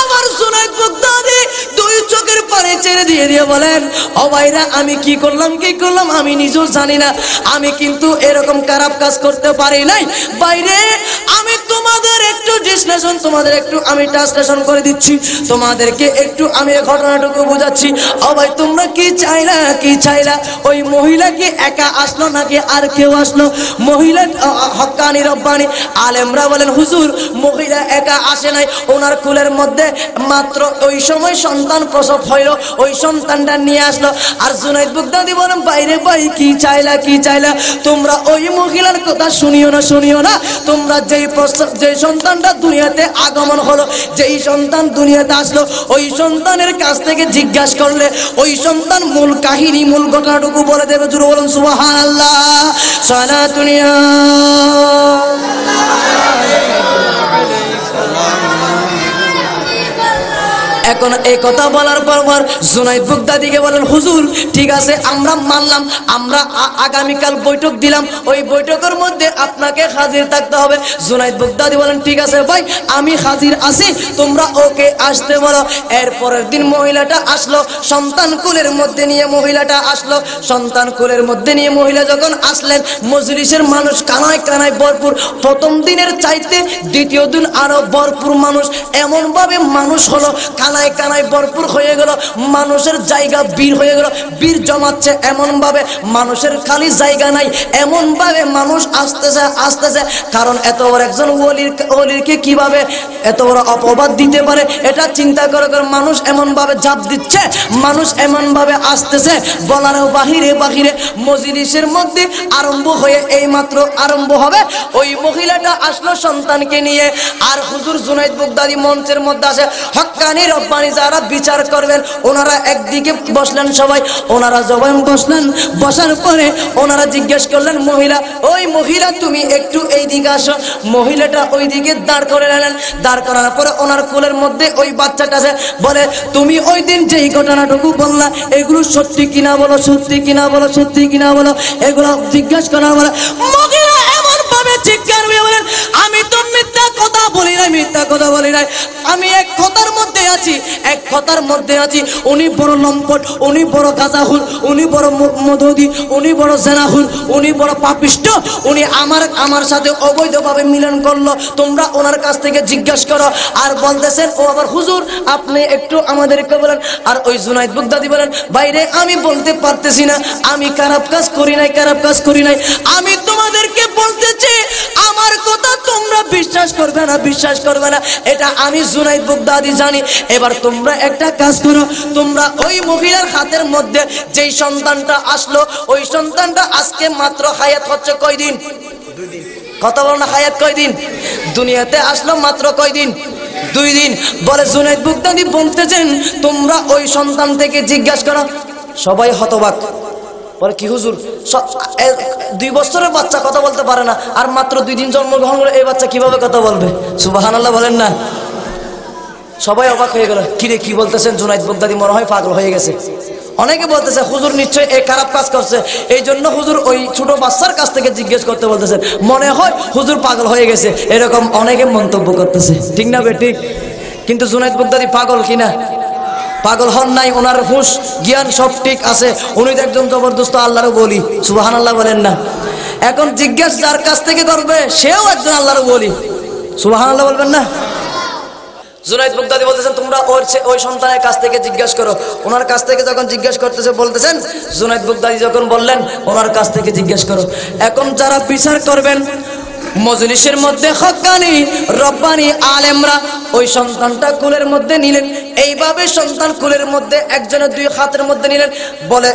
আমার জুনাইদ বুগদাদি দুই চোখের পানি ছেড়ে দিয়ে দিয়ে বলেন, ও ভাইরা আমি কি করলাম আমি নিজেও জানি না, আমি কিন্তু এরকম খারাপ কাজ করতে পারি নাই। বাইরে আমি তোমাদের একটু বিশ্লেষণ, তোমাদের একটু আমি ট্রান্সলেশন করে দিচ্ছি, তোমাদেরকে একটু আমি ঘটনাটুকু বোঝাচ্ছি। ও ভাই তোমরা কি চাইলা? ওই মহিলা কি একা আসলো নাকি আর কেউ আসলো? মহিলা হক্কানি রব্বানি আলেমরা বলেন, হুজুর মহিলা একা আসে নাই, ওনার কুলের মধ্যে মাত্র ওই সময় সন্তান প্রসব হইল, ওই সন্তানটা নিয়ে আসলো। আর জুনাইদ বুগদাদি বলেন, বাইরে ভাই কি চাইলা? তোমরা ওই মহিলার কথা শুনিও না, তোমরা যেই সন্তানটা দুনিয়াতে আগমন হলো, যেই সন্তান দুনিয়াতে আসলো, ওই সন্তানের কাছ থেকে জিজ্ঞাসা করলে ওই সন্তান মূল কাহিনী মূল ঘটনাটুকু বলে দেবে। জুরু বলুন সুবহানাল্লাহ, সারা দুনিয়া এখন এই কথা বলার পর জুনাইদ বুগদাদিকে বলেন, হুজুর ঠিক আছে আমরা মানলাম, আমরা আগামীকাল বৈঠক দিলাম, ওই বৈঠকের মধ্যে আপনাকে হাজির থাকতে হবে। জুনাইদ বুগদাদি বলেন, ঠিক আছে ভাই আমি হাজির আছি, তোমরা ওকে আসতে বলো। এরপরের দিন মহিলাটা আসলো, সন্তান কোলের মধ্যে নিয়ে মহিলা যখন আসলেন, মজলিসের মানুষ কানায় কানায় ভরপুর। প্রথম দিনের চাইতে দ্বিতীয় দিন আরো ভরপুর মানুষ, এমনভাবে মানুষ হলো কানায় কানায় ভরপুর হয়ে গেল, মানুষের জায়গা ভিড় হয়ে গেল, ভিড় জমাচ্ছে এমনভাবে মানুষের খালি জায়গা নাই, এমনভাবে মানুষ আসতেছে। কারণ এত বড় একজন ওলিকে কিভাবে এত বড় অপবাদ দিতে পারে এটা চিন্তা করে মানুষ এমনভাবে ঝাঁপ দিচ্ছে, মানুষ এমনভাবে আসতেছে, বলার বাহিরে মজলিসের মধ্যে আরম্ভ হয়ে এইমাত্র আরম্ভ হবে। ওই মহিলাটা আসলো সন্তানকে নিয়ে, আর হুজুর জুনাইদ বুগদাদি মঞ্চের মধ্যে আসে। হক্কানি রব্বানি যারা বিচার করবেন ওনারা একদিকে বসলেন, সবাই ওনারা জবান বসলেন। বসার পরে ওনারা জিজ্ঞেস করলেন, ওই মহিলা তুমি একটু এইদিকে আসো। মহিলাটা ওইদিকে দাঁড় করে নিলেন, দাঁড় করানোর পরে ওনার কোলের মধ্যে ওই বাচ্চাটা আছে, বলে তুমি ওই দিন যেই ঘটনাটুকু বললা এগুলো সত্যি কিনা বলো, এগুলো জিজ্ঞেস করা বলো। মহিলা এমন ভাবে চিৎকার করে বলেন, আমি তো মিথ্যা কথা বলি নাই, আমি এক কথার মধ্যে আছি। উনি বড় লম্পট, উনি বড় গাজাখোর, উনি বড় মদখোর, উনি বড় জেনাখোর, উনি বড় পাপিষ্ট, উনি আমার সাথে অবৈধভাবে মিলন করলো, তোমরা ওনার কাছ থেকে জিজ্ঞাসা করো। আর বলতেছেন, ও আবার হুজুর আপনি একটু আমাদেরকে বলেন। আর ওই জুনাইদ বুগদাদি বলেন, বাইরে আমি বলতে পারতেছি না, আমি খারাপ কাজ করি নাই, আমি তোমাদেরকে বলতেছি আমার কথা তোমরা বিশ্বাস করবে না, বিশ্বাস করবে না, এটা আমি জুনাইদ বাগদাদি জানি। এবার তোমরা একটা কাজ করো, তোমরা ওই মহিলার হাতের মধ্যে যেই সন্তানটা আসলো ওই সন্তানটা আজকে মাত্র হায়াত হচ্ছে কয়দিন, কত বল না হায়াত কয়দিন, দুনিয়াতে আসলো মাত্র কয়দিন, দুই দিন। বলে জুনাইদ বাগদাদি বলতেছেন তোমরা ওই সন্তান থেকে জিজ্ঞাসা করো। সবাই হতবাক, বলে কি হুজুর 2 বছরের বাচ্চা কথা বলতে পারে না, আর মাত্র 2 দিন জন্মগ্রহণ করে এই বাচ্চা কিভাবে কথা বলবে? সুবহানাল্লাহ বলেন না? সবাই অবাক হয়ে গেল, কিরে কি বলতেছেন জুনাইদ বাগদাদি, মনে হয় পাগল হয়ে গেছে। অনেকে বলতেছে হুজুর নিশ্চয়ই এই খারাপ কাজ করছে, এই জন্য হুজুর ওই ছোট বাচ্চার কাছ থেকে জিজ্ঞেস করতে বলতেছেন, মনে হয় হুজুর পাগল হয়ে গেছে, এরকম অনেকে মন্তব্য করতেছে, ঠিক না বেটি? কিন্তু জুনাইদ বাগদাদি পাগল কিনা? পাগল হন নাই, ওনার হুঁশ জ্ঞান সব ঠিক আছে, উনি তো একজন জবরদস্ত আল্লাহরও বলি। সুবহানাল্লাহ বলেন না? এখন জিজ্ঞেস যার কাছ থেকে করবে সেও একজন আল্লাহরও বলি। সুবহানাল্লাহ বলবেন না? জুনাইদ বাগদাদি বলতেছেন তোমরা ওই সন্তানের কাছ থেকে জিজ্ঞাসা করো। ওনার কাছ থেকে যখন জিজ্ঞাসা করতেছে, বলতেছেন জুনাইদ বাগদাদি যখন বললেন ওনার কাছ থেকে জিজ্ঞাসা করো। এখন যারা বিচার করবেন মজলিসের মধ্যে হক্কানি রব্বানি আলেমরা ওই সন্তানটা কুলের মধ্যে নিলেন, এইভাবে সন্তান কুলের মধ্যে একজনের দুই হাতের মধ্যে নিলেন। বলে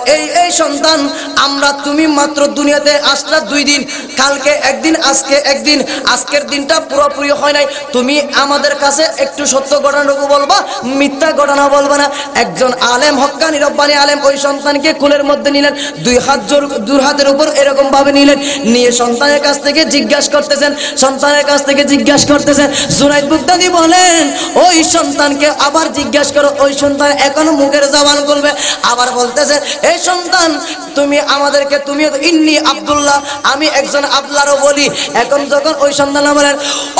এই সন্তান আমরা তুমি মাত্র দুনিয়াতে আসলা 2 দিন, কালকে একদিন, আজকে একদিন, আজকের দিনটা পুরোপুরি হয় নাই, তুমি আমাদের কাছে একটু সত্য ঘটনাটুকু বলবা, মিথ্যা ঘটনা বলবা না। একজন আলেম হক্কানি রব্বানি আলেম ওই সন্তানকে কুলের মধ্যে নিলেন, দুই হাতের উপর এরকম ভাবে নিলেন, নিয়ে সন্তানের কাছ থেকে জিজ্ঞাসা করতেছেন, সন্তানের কাছ থেকে জিজ্ঞাসা করতেছেন। জুনাইদ বাগদাদি বলে ওই সন্তানকে আবার জিজ্ঞাসা করো, ওই সন্তান এখনো মুখের জবান খুলবে। আবার বলতেছে এই সন্তান তুমি আমাদেরকে, তুমি ইন্নি আব্দুল্লাহ, আমি একজন আল্লাহরও বলি। এখন যখন ওই সন্তান বলেন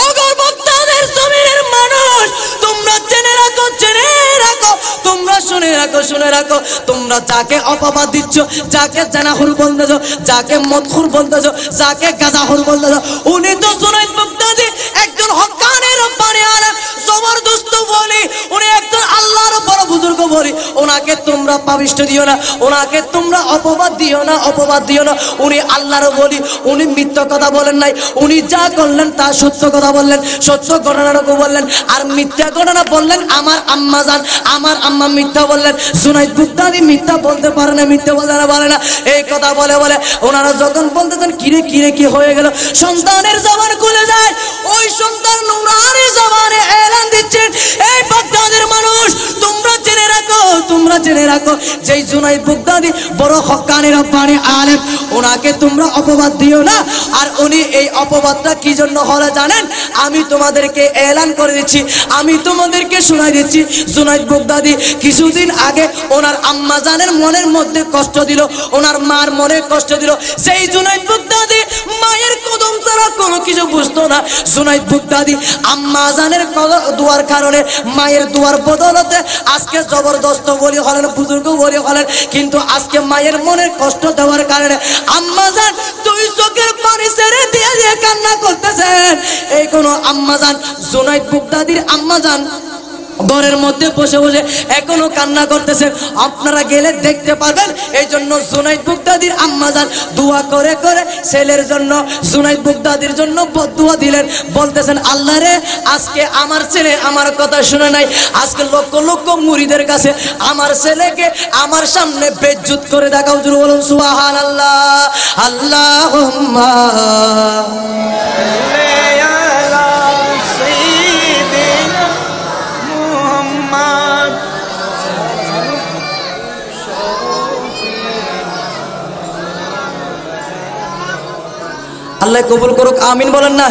ওগো বাগদাদের জমিনের মানুষ, তোমরা জেনে রাখো, জেনে রাখো, তোমরা শুনে রাখো, শুনে রাখো, তোমরা যাকে অপবাদ দিচ্ছ, যাকে জানাহুর বলতেছ, যাকে মদখুর বলতেছ, যাকে গাজাহুর বলতেছ, উনি তো জুনাইদ বাগদাদি একজন হক্কানি রব্বানি আলেম, জবরদস্ত বলি, উনি একজন আল্লাহর বড় বুজুর্গ বলি, ওনাকে তোমরা পাপিষ্ট দিও না, ওনাকে তোমরা অপবাদ দিও না, অপবাদ দিও না, উনি আল্লাহর বলি, উনি মিথ্যা কথা বলেন নাই, উনি যা করলেন তা সত্য কথা বললেন, সত্য ঘটনাটুকু বললেন, আর মিথ্যা ঘটনা বললেন আমার আম্মা জান, আমার আম্মা মিথ্যা বললেন। জুনাইদ বাগদাদি মিথ্যা বলতে পারে না, মিথ্যা বলতে পারে না, এই কথা বলে বলে ওনারা যখন বলতেছেন কিরে কিরে কি হয়ে গেল, সন্তানের জবান খুলে যায়, ওই সন্তান নুরানি জবানে এলান দিচ্ছেন এই বাগদাদের মানুষ তোমরা জেনে রাখো, তোমরা জেনে রাখো, যেই জুনাইদ বাগদাদি বড় হক্কানি রব্বানি আলেম, ওনাকে তোমরা অপবাদ দিও না। আর উনি এই অপবাদটা কি জন্য হলো জানেন? আমি তোমাদেরকে এলান করে দিচ্ছি, আমি তোমাদেরকে শোনাই দিচ্ছি, জুনাইদ বাগদাদি কিছুদিন আগে ওনার আম্মা জানের মনের মধ্যে কষ্ট দিল, ওনার মার মনে কষ্ট দিল, সেই জুনাইদ বাগদাদি মায়ের কদম ছাড়া কোনো কিছু বুঝতো না। জুনাইদ বাগদাদি আম্মা জানের দোয়ার কারণে, মায়ের দোয়ার বদলতে আজকে জবরদস্ত বলি হলেন, বুজুর্গ বলি হলেন, কিন্তু আজকে মায়ের মনের কষ্ট দেওয়ার কারণে আম্মা জান দুই চোখের পানি ছেড়ে দিয়ে দিয়ে কান্না করতেছেন। এই কোনো আম্মা জান, জুনাইদ বাগদাদির আম্মা জান ঘরের মধ্যে বসে বসে এখনো কান্না করতেছেন, আপনারা গেলে দেখতে পাবেন। এই জন্য জুনাইদ বাগদাদির আম্মা জান দোয়া করে করে ছেলের জন্য, জুনাইদ বাগদাদির জন্য বদদুয়া দিলেন, বলতেছেন আল্লাহ রে আজকে আমার ছেলে আমার কথা শুনে নাই, আজকে লক্ষ লক্ষ মুরিদের কাছে আমার ছেলেকে আমার সামনে বেজ্জুত করে দেখাও। জোরে বলুন সুবহানাল্লাহ। আল্লাহুম্মা আল্লাহ কবুল করুক, আমিন বলেন না?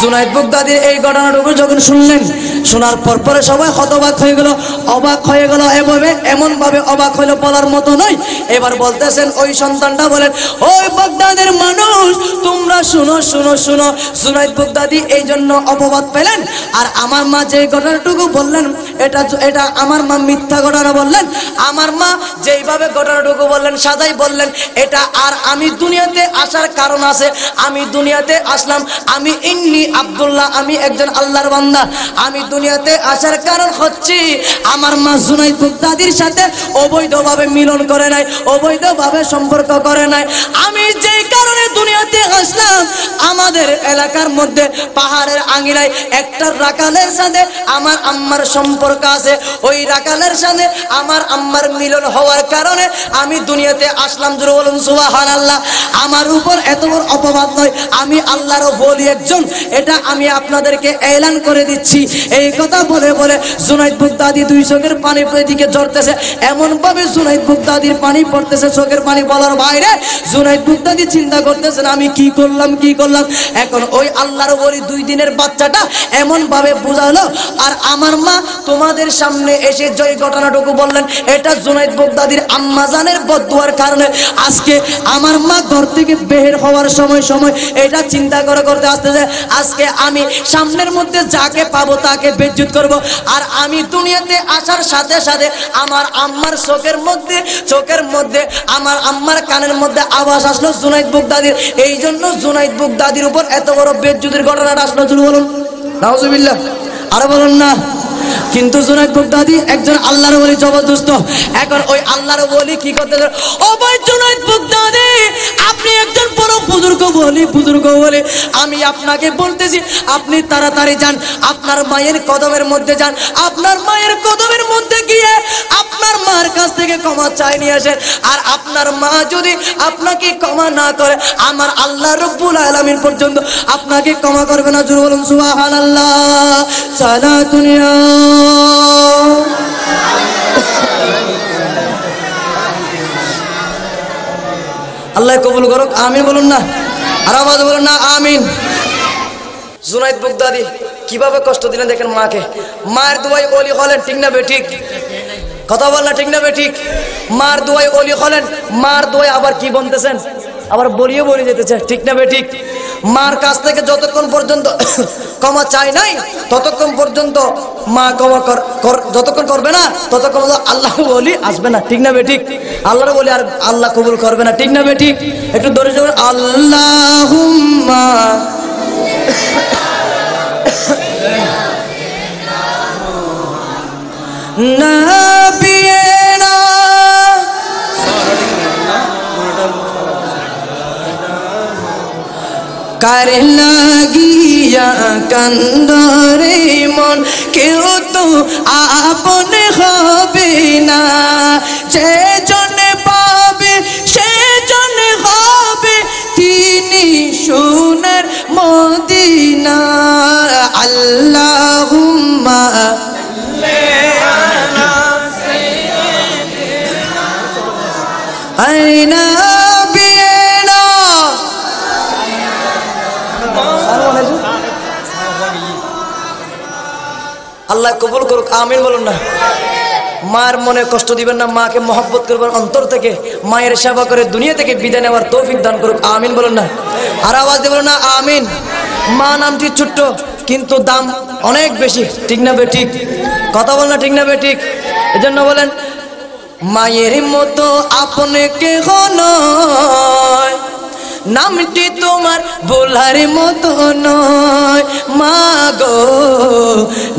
জুনাইদ বাগদাদির এই ঘটনাটুকু যখন শুনলেন, শোনার পর পরে সবাই হতবাক হয়ে গেল, অবাক হয়ে গেল, এভাবে এমনভাবে অবাক হলো বলার মতো নয়। এবার বলতেছেন ওই সন্তানটা, বলেন ওই বাগদাদের মানুষ তোমরা শুনো, শুনো, শুনো, জুনাইদ বাগদাদি এই জন্য অপবাদ পেলেন, আর আমার মা যে ঘটনাটুকু বললেন এটা আমার মা মিথ্যা ঘটনা বললেন, আমার মা যেইভাবে ঘটনাটুকু বললেন সাজাই বললেন এটা, আর আমি দুনিয়াতে আসার কারণ আছে, আমি দুনিয়াতে আসলাম, আমি ইন্নি আব্দুল্লাহ, আমি একজন আল্লাহর বান্দা, আমি দুনিয়াতে আসার কারণ হচ্ছে আমার মা জুনাইদুল দাদির সাথে অবৈধভাবে মিলন করে নাই, অবৈধভাবে সম্পর্ক করে নাই। আমি যেই কারণে দুনিয়াতে আসলাম, আমাদের এলাকার মধ্যে পাহাড়ের আঙিনায় একটা রাকালের সাথে আমার আম্মার সম্পর্ক আছে, ওই রাকালের সাথে আমার আম্মার মিলন হওয়ার কারণে আমি দুনিয়াতে আসলাম। জোরে বলুন সুবহানাল্লাহ। আমার উপর এত বড় অপবাদ নয়, আমি আল্লাহর ওলি একজন, এটা আমি আপনাদেরকে এলান করে দিচ্ছি। এই কথা বলে বলে জুনাইদ বুগদাদি দুই চোখের পানি দিকে ঝরতেছে, এমনভাবে জুনাইদ বুগদাদির পানি পড়তেছে চোখের পানি। বলার বাইরে জুনাইদ বুগদাদি চিন্তা করতেছেন আমি কি করলাম কি করলাম। এখন ওই আল্লাহর ওলি দুই দিনের বাচ্চাটা এমনভাবে বুঝালো, আর আমার মা তোমাদের সামনে এসে জয় ঘটনাটুকু বললেন, এটা জুনাইদ বুগদাদির আম্মাজানের বদদুয়ার কারণে। আজকে আমার মা ঘর থেকে বের হওয়ার সময় এটা চিন্তা করে করতে আসতেছে, আজকে আমি সামনের মধ্যে যাকে পাবো তাকে বেজ্জত করব। আর আমি দুনিয়াতে আসার সাথে সাথে আমার আম্মার চোখের মধ্যে আমার আম্মার কানের মধ্যে আওয়াজ আসলো জুনাইদ বুগদাদির। এই জন্য জুনাইদ বুগদাদির উপর এত বড় বেজ্জতির ঘটনাটা আসলো। শুরু বলুন নাউজুবিল্লাহ, আরো বলুন না। কিন্তু জুনাইদ বুগদাদি একজন আল্লাহর ওলি, জবরদস্ত। এখন ওই আল্লাহর ওলি কি করতে, ও ভাই জুনাইদ বুগদাদি আপনি একজন বড় বুজুর্গ ওলি, আমি আপনাকে বলতেছি আপনি তাড়াতাড়ি যান, আপনার মায়ের কদমের মধ্যে যান, আপনার মায়ের কদমের মধ্যে গিয়ে আপনার মার কাছ থেকে ক্ষমা চাই নিয়ে আসেন। আর আপনার মা যদি আপনাকে ক্ষমা না করে, আমার আল্লাহ রব্বুল আলামিন পর্যন্ত আপনাকে ক্ষমা করবে না। জোরে বলুন সুবহানাল্লাহ। সারা দুনিয়া আল্লাহ কবুল করুক, আমিন বলুন না, আর আওয়াজ বলুন না, আমিন। জুনাইদ বুগদাদি কিভাবে কষ্ট দিলেন দেখেন মাকে, মায়ের দুয়ায় ওলি হলেন, ঠিক না বেঠিক? কথা বল না, ঠিক না বেঠিক? মার দুয়ায় ওলি হলেন, মার দুয়ায় আবার কি বলতেছেন, আবার বলিয়ে বলি যেতেছেন, ঠিক না বেঠিক? মার কাছ থেকে যতক্ষণ পর্যন্ত ক্ষমা চাই নাই ততক্ষণ পর্যন্ত মা ক্ষমা যতক্ষণ করবে না ততক্ষণ আল্লাহ বলি আসবে না, ঠিক না বেঠিক? আল্লাহর বলি আর আল্লাহ কবুল করবে না, ঠিক না বেঠিক? একটু ধরে যাবেন, আল্লাহুম্মা নাবিয়েনা কার লাগিয়া কান্দরে মন, কেউ তো আপন হবে না, যে জনে পাবে সে জনে হবে তিনি সোনার মদিনা। আল্লাহুম্মা আইনা আল্লাহ কবুল করুক, আমিন বলুন না। মার মনে কষ্ট দিবেন না, মাকে মহব্বত করবেন অন্তর থেকে, মায়ের সেবা করে দুনিয়া থেকে বিদায় নেওয়ার তৌফিক দান করুক, আমিন বলুন না, আর আওয়াজ দিয়ে বলুন না, আমিন। মা নামটি ছোট্ট কিন্তু দাম অনেক বেশি, ঠিক না বেঠিক? কথা বল না, ঠিক না বেঠিক? এজন্য বলেন, মায়ের মতো আপনাকে নয়, নামটি তোমার ভোলার মতো নয়, মা গো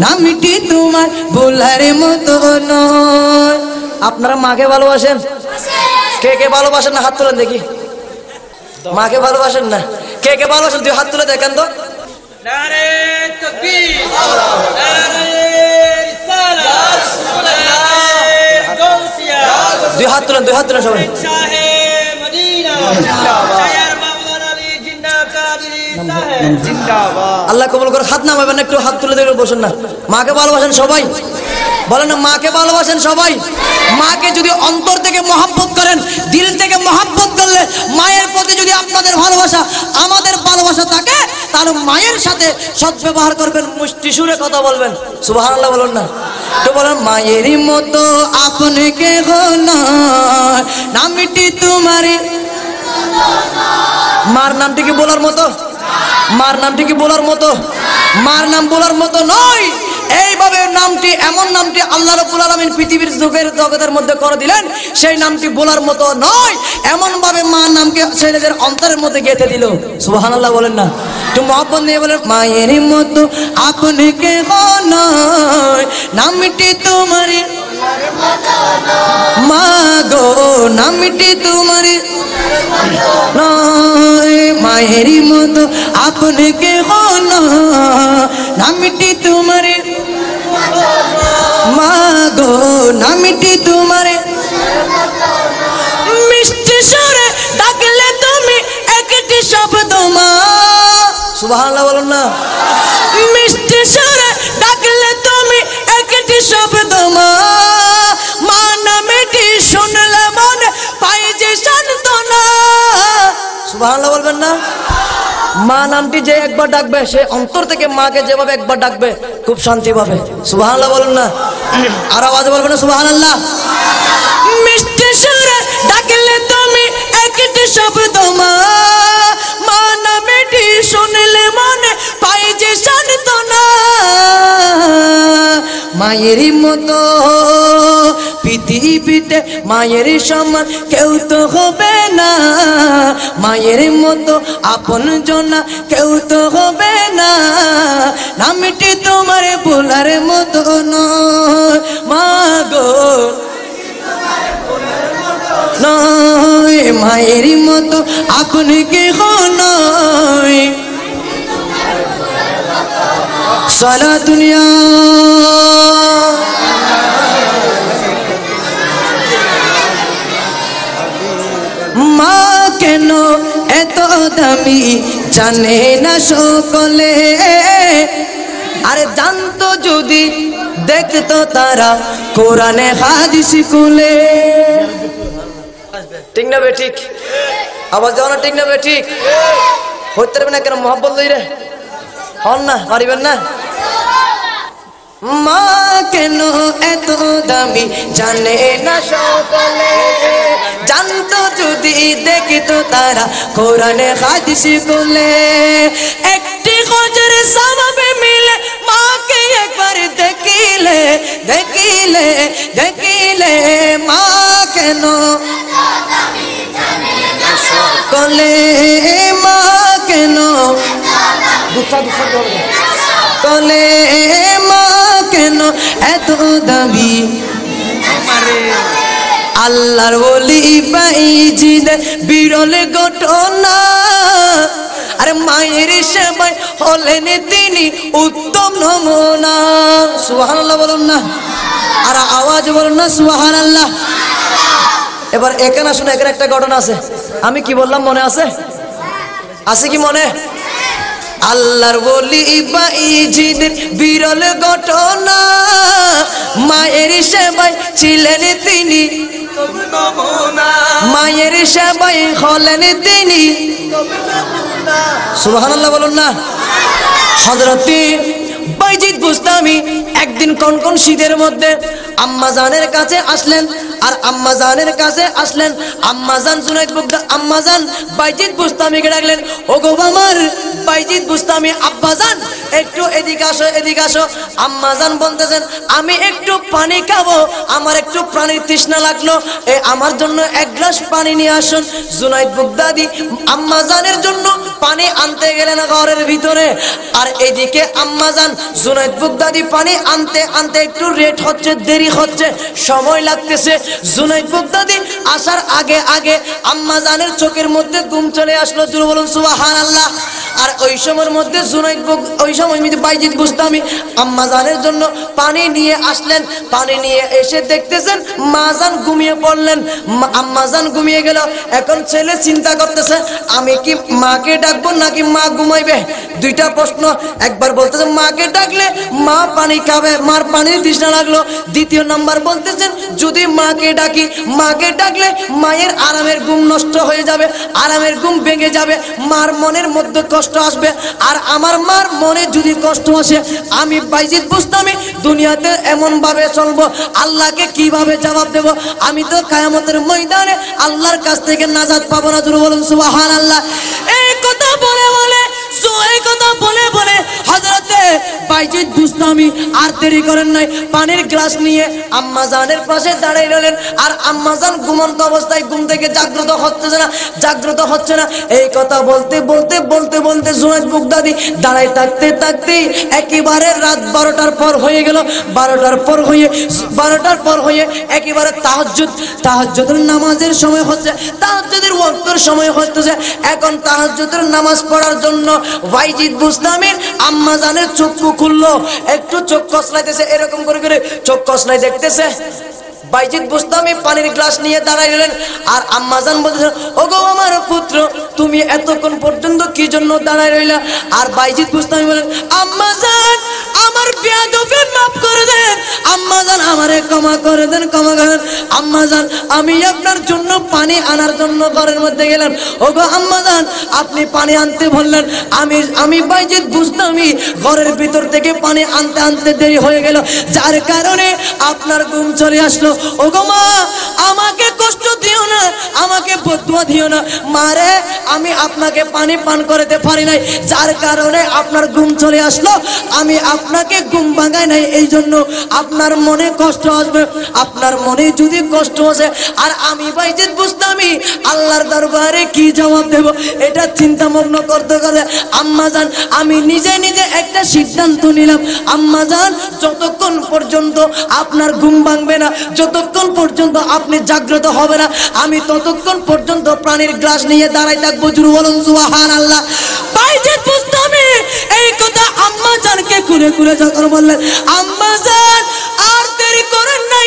নামটি তোমার ভোলার মতো নয়। আপনারা মাকে ভালোবাসেন? কে কে ভালোবাসেন না, হাত তুলেন দেখি। মাকে ভালোবাসেন না? কে কে ভালোবাসেন, তুই হাত তুলে দেখেন তো। নারে তাকবীর, আল্লাহু আকবার, নারে রিসালাত, ইয়া রাসূলুল্লাহ, গাউসিয়া, দুই হাত তুলেন সবাই। শাহে মদিনা জিন্দাবাদ, আল্লাহ কবুল করে। হাত নামাবেন না, একটু হাত তুলে দেখে বসেন না। মাকে ভালোবাসেন সবাই? বলেন না, মাকে ভালোবাসেন সবাই? মাকে যদি অন্তর থেকে মহব্বত করেন, দিল থেকে মহব্বত করলে, মায়ের প্রতি যদি আপনাদের ভালোবাসা আমাদের ভালোবাসা থাকে, তাহলে মায়ের সাথে সদ্ব্যবহার করবেন, মুষ্টি সুরে কথা বলবেন। সুবহানাল্লাহ বলুন না। তো বলেন, মায়েরই মতো আপনাকে নয়, নামটি তোমার, মার নামটি কি বলার মতো? মার নামটি কি বলার মতো? মার নাম বলার মতো নয়, নামটি এমন নামটি আল্লাহ রাব্বুল আলামিন পৃথিবীর জগের জগতের মধ্যে করে দিলেন, সেই নামটি বলার মতো নয়, এমন ভাবে মা নামকে ছেলেদের অন্তরের মধ্যে গেঁথে দিল। সুবহানাল্লাহ বলেন না, তো মহব্বত নিয়ে বলেন, মায়ের মতো আপনি কে নয়, নামটি তোমার মা গো, নামটি তোমার নয়, মায়ের মতো আপনি কে নয়, নামটি তোমার মা গো, নামটি তোমার মিষ্টি সুরে ডাকলে তুমি একটি শব্দ মা। সুবহানাল্লাহ বলুন না, মিষ্টি সুরে ডাকলে তুমি একটি শব্দ মা, মা নামটি শুনলে মনে পাই যে সান্ত্বনা। সুবহানাল্লাহ বলবেন না, মা নামটি যে একবার ডাকবে, সে অন্তর থেকে মাকে যেভাবে একবার ডাকবে খুব শান্তি পাবে। সুবহানাল্লাহ বলুন না, আর আওয়াজ বলবেন না, সুবহানাল্লাহ। মিষ্টি সুরে ডাকলে তুমি একটি শব্দ মা, মা নামটি শুনলে মনে পাই যে সান্ত্বনা, মায়ের মতো পৃথিবীতে মায়ের সমান কেউ তো হবে না, মায়ের মতো আপন জনা কেউ তো হবে না, নামটি তোমার বোলার মতো নয় মা গো, নয় মায়ের মতো আপনি কে নয়। সারা দুনিয়া মা কেন এত দামি জানে না সকলে, আরে জানতো যদি দেখতো তারা কোরআনে হাদিস কুলে। ঠিক না বে ঠিক, আবার যাও না, ঠিক না বে ঠিক, হইতে পারবে না কেন মহব্বত লই রে, হন না পারিবেন না। মা কেন এত দামি জানে না সকলে, জানতো যদি দেখতো তারা কোরআনে হাদিস কুলে, একটি খোঁজের সবাবে মিলে মাকে একবার দেখিলে দেখিলে দেখিলে, মা কেন সকলে, মা কেন কলে, মা কেন এত দামি, আল্লাহর ওলি বাইজিদের বিরল ঘটনা। আরে মায়ের সেবায় হলেন তিনি উত্তম নমুনা। সুবহানাল্লাহ বলুন না, আর আওয়াজ বলুন না, সুবহানাল্লাহ। এবার এখানে শুনে, এখানে একটা ঘটনা আছে, আমি কি বললাম মনে আছে? আছে কি মনে? আল্লাহর ওলি বাইজিদের বিরল ঘটনা, মায়ের সেবায় ছিলেন তিনি, মায়ের সেবায় হলেন তিনি। সুবহানাল্লাহ বলুন না। হযরত বাইজিদ বুস্তামি একদিন কনকন শীতের মধ্যে আম্মাজানের কাছে আসলেন, আর আম্মাজানের কাছে আসলেন, আম্মাজান জুনাইদ বুগদা, আম্মাজান বাইজিদ বুস্তামিকে ডাকলেন, ওগো আমার বাইজিদ বুস্তামি আব্বাজান একটু এদিকে আসো, এদিকে আসো। আম্মাজান বলতেছেন, আমি একটু পানি খাবো, আমার একটু পানির তৃষ্ণা লাগলো, এ আমার জন্য এক গ্লাস পানি নিয়ে আসুন। জুনাইদ বুগদাদি আম্মাজানের জন্য পানি আনতে গেলেন ঘরের ভিতরে, আর এদিকে আম্মাজান জুনাইদ বুগদাদি পানি আনতে আনতে একটু রেট হচ্ছে, দেরি হচ্ছে, সময় লাগতেছে। জুনাইদ বুগদাদি আসার আগে আগে আম্মাজানের চোখের মধ্যে ঘুম চলে আসলো। জোরে বলুন সুবহানাল্লাহ। আর ওই সময়ের মধ্যে বাইজিদ বুস্তামি আম্মাজানের জন্য পানি নিয়ে আসলেন, পানি নিয়ে এসে দেখতেছেন মাজান ঘুমিয়ে পড়লেন। আম্মাজান ঘুমিয়ে গেল। এখন ছেলে চিন্তা করতেছে, আমি কি মাকে ডাকবো নাকি মা ঘুমাইবে? দুইটা প্রশ্ন। একবার বলতেছে মাকে ডাকলে মা পানি খাবে, মার পানির তৃষ্ণা লাগলো। দ্বিতীয় নাম্বার বলতেছেন যদি মাকে ডাকি, মাকে ডাকলে মায়ের আরামের ঘুম নষ্ট হয়ে যাবে, আরামের ঘুম ভেঙে যাবে, মার মনের মধ্যে কষ্ট আসবে, আর আমার মার মনে যদি কষ্ট আসে আমি বাইজিদ বুস্তামি দুনিয়াতে এমনভাবে চলবো, আল্লাহকে কিভাবে জবাব দেব? আমি তো কিয়ামতের ময়দানে আল্লাহর কাছ থেকে নাজাত পাবো না। জোরে বলুন সুবহানাল্লাহ। এই কথা বলে বলে, এই কথা বলে বলে হযরতে বাইজিদ দুষ্টামি আর দেরি করেন নাই, পানির গ্লাস নিয়ে আম্মাজানের পাশে দাঁড়িয়ে রইলেন। আর আম্মাজান ঘুমন্ত অবস্থায় ঘুম থেকে জাগ্রত হচ্ছে না। এই কথা বলতে বলতে বলতে বলতে জুনাইদ বাগদাদি দাঁড়ায় থাকতে থাকতে একেবারে রাত 12টার পর হয়ে গেল। 12টার পর হয়ে একেবারে তাহাজ্জুদের নামাজের সময় হচ্ছে, তাহাজ্জুদের ওয়াক্তের সময় হচ্ছে। এখন তাহাজ্জুদের নামাজ পড়ার জন্য বাইজিদ বুস্তামির আম্মাজানের চক্ষু খুললো, একটু চোখ কসলাইতেছে, এরকম করে করে চোখ কসলাই দেখতেছে। বাইজিদ বুস্তামি পানির গ্লাস নিয়ে দাঁড়াইলেন আর আম্মাজান বলতেছে, ওগো আমার পুত্র, তুমি এতক্ষণ পর্যন্ত কি জন্য দাঁড়ায় রইলা? আর বাইজিদ বুস্তামি বলেন, আম্মাজান আমার বেয়াদবি মাফ করে দেন, আম্মাজান আমারে ক্ষমা করে দেন, ক্ষমা করেন আম্মাজান, আমি আপনার জন্য পানি আনার জন্য ঘরের মধ্যে গেলাম। ওগো আম্মাজান, আপনি পানি আনতে বললেন, আমি বাইজিদ বুস্তামি ঘরের ভিতর থেকে পানি আনতে আনতে দেরি হয়ে গেল, যার কারণে আপনার ঘুম চলে আসলো। আমাকে কষ্ট দিও না, আমাকে বদুয়া দিও না মারে, আমি আপনাকে পানি পান করাতে পারি নাই, যার কারণে আপনার ঘুম চলে আসলো, আমি আপনাকে ঘুম ভাঙাই নাই, এই জন্য আপনার মনে কষ্ট আসবে। আপনার মনে যদি কষ্ট আসে আর আমি বাইজিদ বুস্তামি আল্লাহর দরবারে কি জবাব দেব, এটা চিন্তামগ্ন করতে গেলে আম্মাজান আমি নিজে নিজে একটা সিদ্ধান্ত নিলাম, আম্মাজান যতক্ষণ পর্যন্ত আপনার ঘুম ভাঙবে না, যতক্ষণ পর্যন্ত আপনি জাগ্রত হবে না, আমি ততক্ষণ পর্যন্ত পানির গ্লাস নিয়ে দাঁড়াই থাকবো। জুরু বলুন সুবহানাল্লাহ। বাইজিদ বুস্তামি এই কথা আম্মাজানকে ঘুরে ঘুরে যখন বললেন, আম্মাজান আর দেরি করেন নাই,